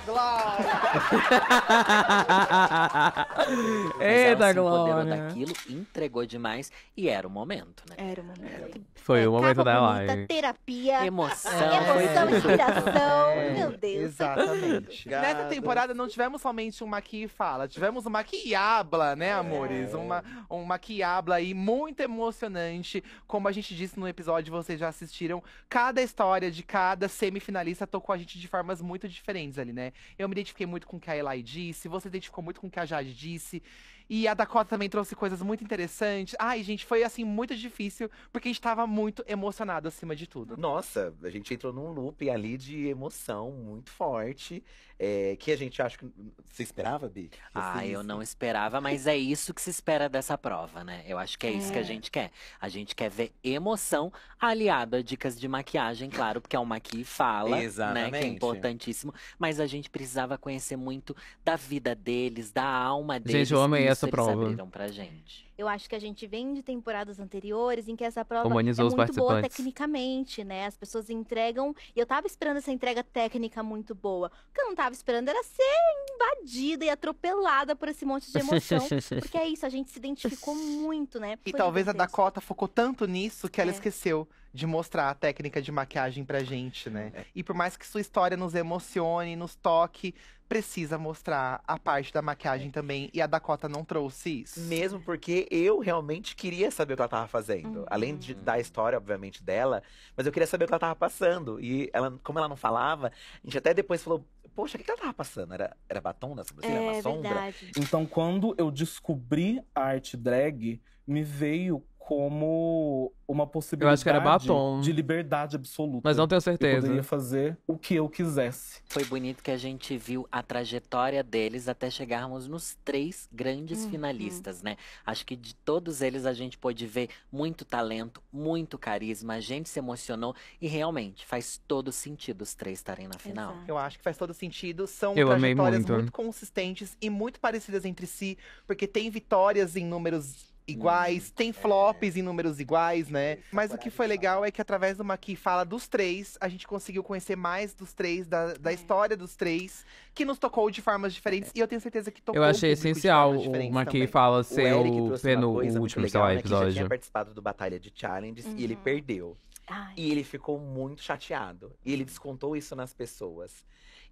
Eita, Glória! Ela se empoderou daquilo, entregou demais e era o momento, né? É. Era o momento. Foi o momento da live. Terapia, emoção, é. emoção, inspiração. É. Meu Deus. Exatamente. Nessa temporada não tivemos somente um maqui e fala, tivemos uma quiabla, né, amores? É. Uma, uma quiabla aí muito emocionante. Como a gente disse no episódio, vocês já assistiram. Cada história de cada semifinalista tocou a gente de formas muito diferentes ali, né? Eu me identifiquei muito com o que a Elay disse, você identificou muito com o que a Jahde disse. E a Dacota também trouxe coisas muito interessantes. Ai, gente, foi assim, muito difícil, porque a gente tava muito emocionado acima de tudo. Nossa, a gente entrou num loop ali de emoção muito forte. É, que a gente acha que… Você esperava, Bi? Ah, assim, eu assim? não esperava, mas é isso que se espera dessa prova, né? Eu acho que é isso é. que a gente quer. A gente quer ver emoção aliada a dicas de maquiagem, claro, porque é o maqui e fala, Exatamente. né? Que é importantíssimo. Mas a gente precisava conhecer muito da vida deles, da alma deles. Gente, eu amei essa Eles prova. abriram pra gente. Eu acho que a gente vem de temporadas anteriores em que essa prova Humanizou é muito boa tecnicamente, né? As pessoas entregam… E eu tava esperando essa entrega técnica muito boa. O que eu não tava esperando era ser invadida e atropelada por esse monte de emoção. Porque é isso, a gente se identificou muito, né? Foi e talvez a Dacota focou tanto nisso que ela é. esqueceu de mostrar a técnica de maquiagem pra gente, né? É. E por mais que sua história nos emocione, nos toque… Precisa mostrar a parte da maquiagem também. E a Dacota não trouxe isso. Mesmo porque eu realmente queria saber o que ela tava fazendo. Uhum. Além de, da história, obviamente, dela. Mas eu queria saber o que ela tava passando. E ela, como ela não falava, a gente até depois falou… Poxa, o que ela tava passando? Era, era batom na sobrancelha? É, era uma sombra? Verdade. Então, quando eu descobri a arte drag, me veio como uma possibilidade, eu acho que era batom, de liberdade absoluta. Mas não tenho certeza. Eu poderia fazer o que eu quisesse. Foi bonito que a gente viu a trajetória deles até chegarmos nos três grandes uhum. finalistas, né? Acho que de todos eles a gente pôde ver muito talento, muito carisma, a gente se emocionou e realmente faz todo sentido os três estarem na final. Exato. Eu acho que faz todo sentido. São eu trajetórias muito. muito consistentes e muito parecidas entre si, porque tem vitórias em números iguais, hum, tem flops é. em números iguais, né? Mas o que foi legal é que através de uma que fala dos três, a gente conseguiu conhecer mais dos três, da, da é. história dos três, que nos tocou de formas diferentes, é. e eu tenho certeza que tocou. Eu achei o essencial uma que fala ser o, o último legal, né, episódio. Que já tinha participado do Batalha de Challenges uhum. e ele perdeu. Ai. E ele ficou muito chateado, e ele descontou isso nas pessoas.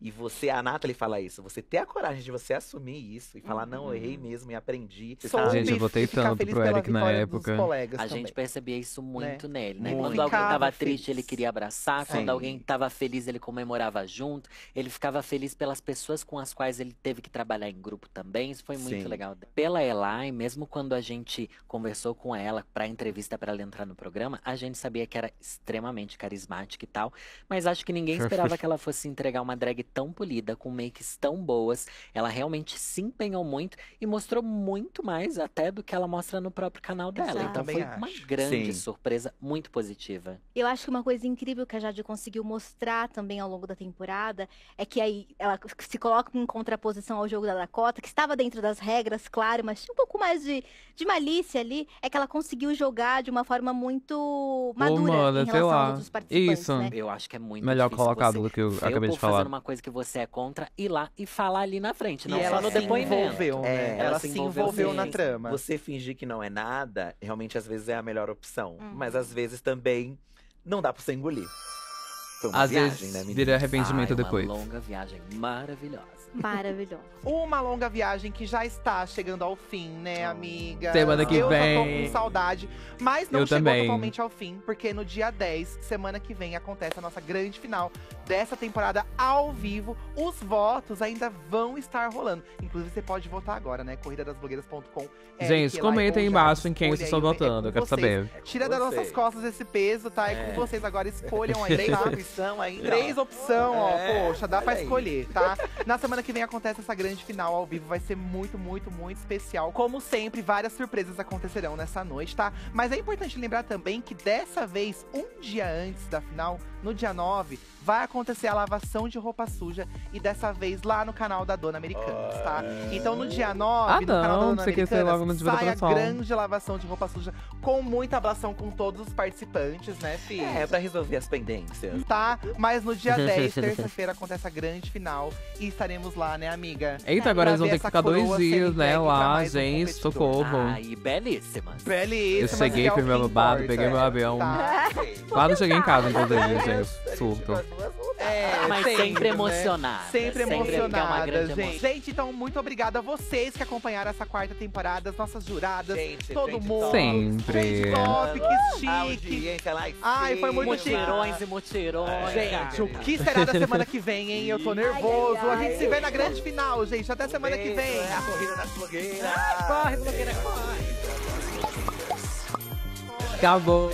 E você, a Nataly fala isso, você ter a coragem de você assumir isso e falar, uhum. não, eu errei mesmo e aprendi. Soube gente, eu votei tanto pro Erick na época. A também. gente percebia isso muito né? nele, né? Muito. Quando alguém tava feliz. triste, ele queria abraçar. Sim. Quando alguém tava feliz, ele comemorava junto. Ele ficava feliz pelas pessoas com as quais ele teve que trabalhar em grupo também. Isso foi muito Sim. legal. Pela Elay, mesmo quando a gente conversou com ela pra entrevista, pra ela entrar no programa, a gente sabia que era extremamente carismática e tal. Mas acho que ninguém esperava que ela fosse entregar uma drag tão polida, com makes tão boas. Ela realmente se empenhou muito e mostrou muito mais até do que ela mostra no próprio canal dela. Exato. Então foi uma grande Sim. surpresa, muito positiva. Eu acho que uma coisa incrível que a Jahde conseguiu mostrar também ao longo da temporada é que aí ela se coloca em contraposição ao jogo da Dakota, que estava dentro das regras, claro, mas tinha um pouco mais de, de malícia ali, é que ela conseguiu jogar de uma forma muito madura, humana, em relação aos outros participantes. Isso. Né? Eu acho que é muito melhor colocado do que eu acabei de falar. Coisa que você é contra, ir lá e falar ali na frente. Não só no depoimento. Ela se envolveu na trama. Você fingir que não é nada, realmente às vezes é a melhor opção. Hum. Mas às vezes também não dá pra você engolir. Foi uma às viagem, vezes né, vira arrependimento ah, depois. Uma longa viagem maravilhosa. Maravilhosa. Uma longa viagem que já está chegando ao fim, né, amiga? Semana que eu vem. Eu tô com saudade. Mas não eu chegou também. totalmente ao fim, porque no dia dez, semana que vem, acontece a nossa grande final dessa temporada ao vivo. Os votos ainda vão estar rolando. Inclusive, você pode votar agora, né? corrida das blogueiras ponto com. Gente, é, comentem aí embaixo em quem vocês estão votando, é eu quero vocês. saber. É Tira vocês. das nossas costas esse peso, tá? É, é. com vocês agora, escolham aí, tá? Ainda. Três opções, ó, é, poxa, dá pra escolher, aí. tá? Na semana que vem acontece essa grande final ao vivo, vai ser muito, muito, muito especial. Como sempre, várias surpresas acontecerão nessa noite, tá? Mas é importante lembrar também que dessa vez, um dia antes da final, no dia nove, vai acontecer a lavação de roupa suja, e dessa vez lá no canal da Dona Americanas, tá? Então no dia nove, ah, no não, canal da Dona Americanas, sai a grande lavação de roupa suja, com muita ablação com todos os participantes, né, filho? É, pra resolver as pendências. Tá? Mas no dia dez, terça-feira, acontece a grande final e estaremos lá, né, amiga? Eita, agora eles vão ter que ficar dois dias, né, lá, gente, um socorro. Ah, e belíssimas. Belíssimas. Eu cheguei, fui meu babado, peguei meu avião. Tá. Quase cheguei em casa, inclusive, gente. Surto. É, mas sempre, sempre emocionada. Né? Sempre emocionada, gente. Emoção. Gente, então, muito obrigada a vocês que acompanharam essa quarta temporada, as nossas juradas, gente, todo gente mundo. Sempre. Gente top, que chique. Uh, like Ai, foi muito chique. Mutirões e mutirões. Gente, o que será da semana que vem, hein? Eu tô nervoso. Ai, ai, ai. A gente se vê na grande final, gente. Até semana que vem. A corrida das blogueiras. Corre, blogueira, corre. Acabou.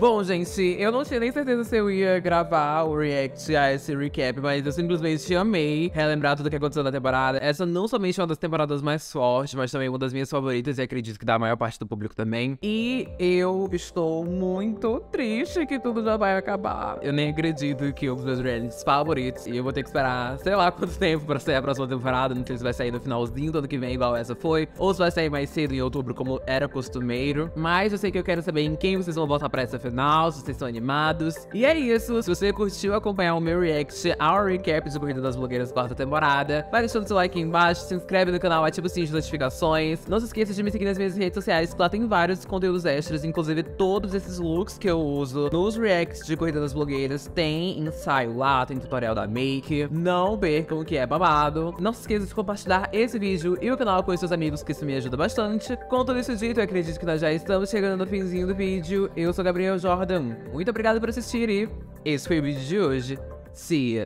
Bom, gente, eu não tinha nem certeza se eu ia gravar o react a esse recap, mas eu simplesmente amei relembrar tudo que aconteceu na temporada. Essa não somente é uma das temporadas mais fortes, mas também uma das minhas favoritas, e acredito que da maior parte do público também. E eu estou muito triste que tudo já vai acabar. Eu nem acredito que é um dos meus realities favoritos, e eu vou ter que esperar sei lá quanto tempo pra sair a próxima temporada. Não sei se vai sair no finalzinho do ano que vem, igual essa foi, ou se vai sair mais cedo em outubro, como era costumeiro. Mas eu sei que eu Eu quero saber em quem vocês vão votar pra essa final, se vocês estão animados. E é isso. Se você curtiu acompanhar o meu react ao recap de Corrida das Blogueiras quarta temporada, vai deixando seu like aí embaixo, se inscreve no canal, ativa o sininho de notificações. Não se esqueça de me seguir nas minhas redes sociais, que lá tem vários conteúdos extras, inclusive todos esses looks que eu uso nos reacts de Corrida das Blogueiras. Tem ensaio lá, tem tutorial da make. Não percam o que é babado. Não se esqueça de compartilhar esse vídeo e o canal com os seus amigos, que isso me ajuda bastante. Com tudo isso dito, eu acredito que nós já estamos chegando no finzinho do vídeo. Eu sou Gabriel Jordan. Muito obrigado por assistir e esse foi o vídeo de hoje. See ya!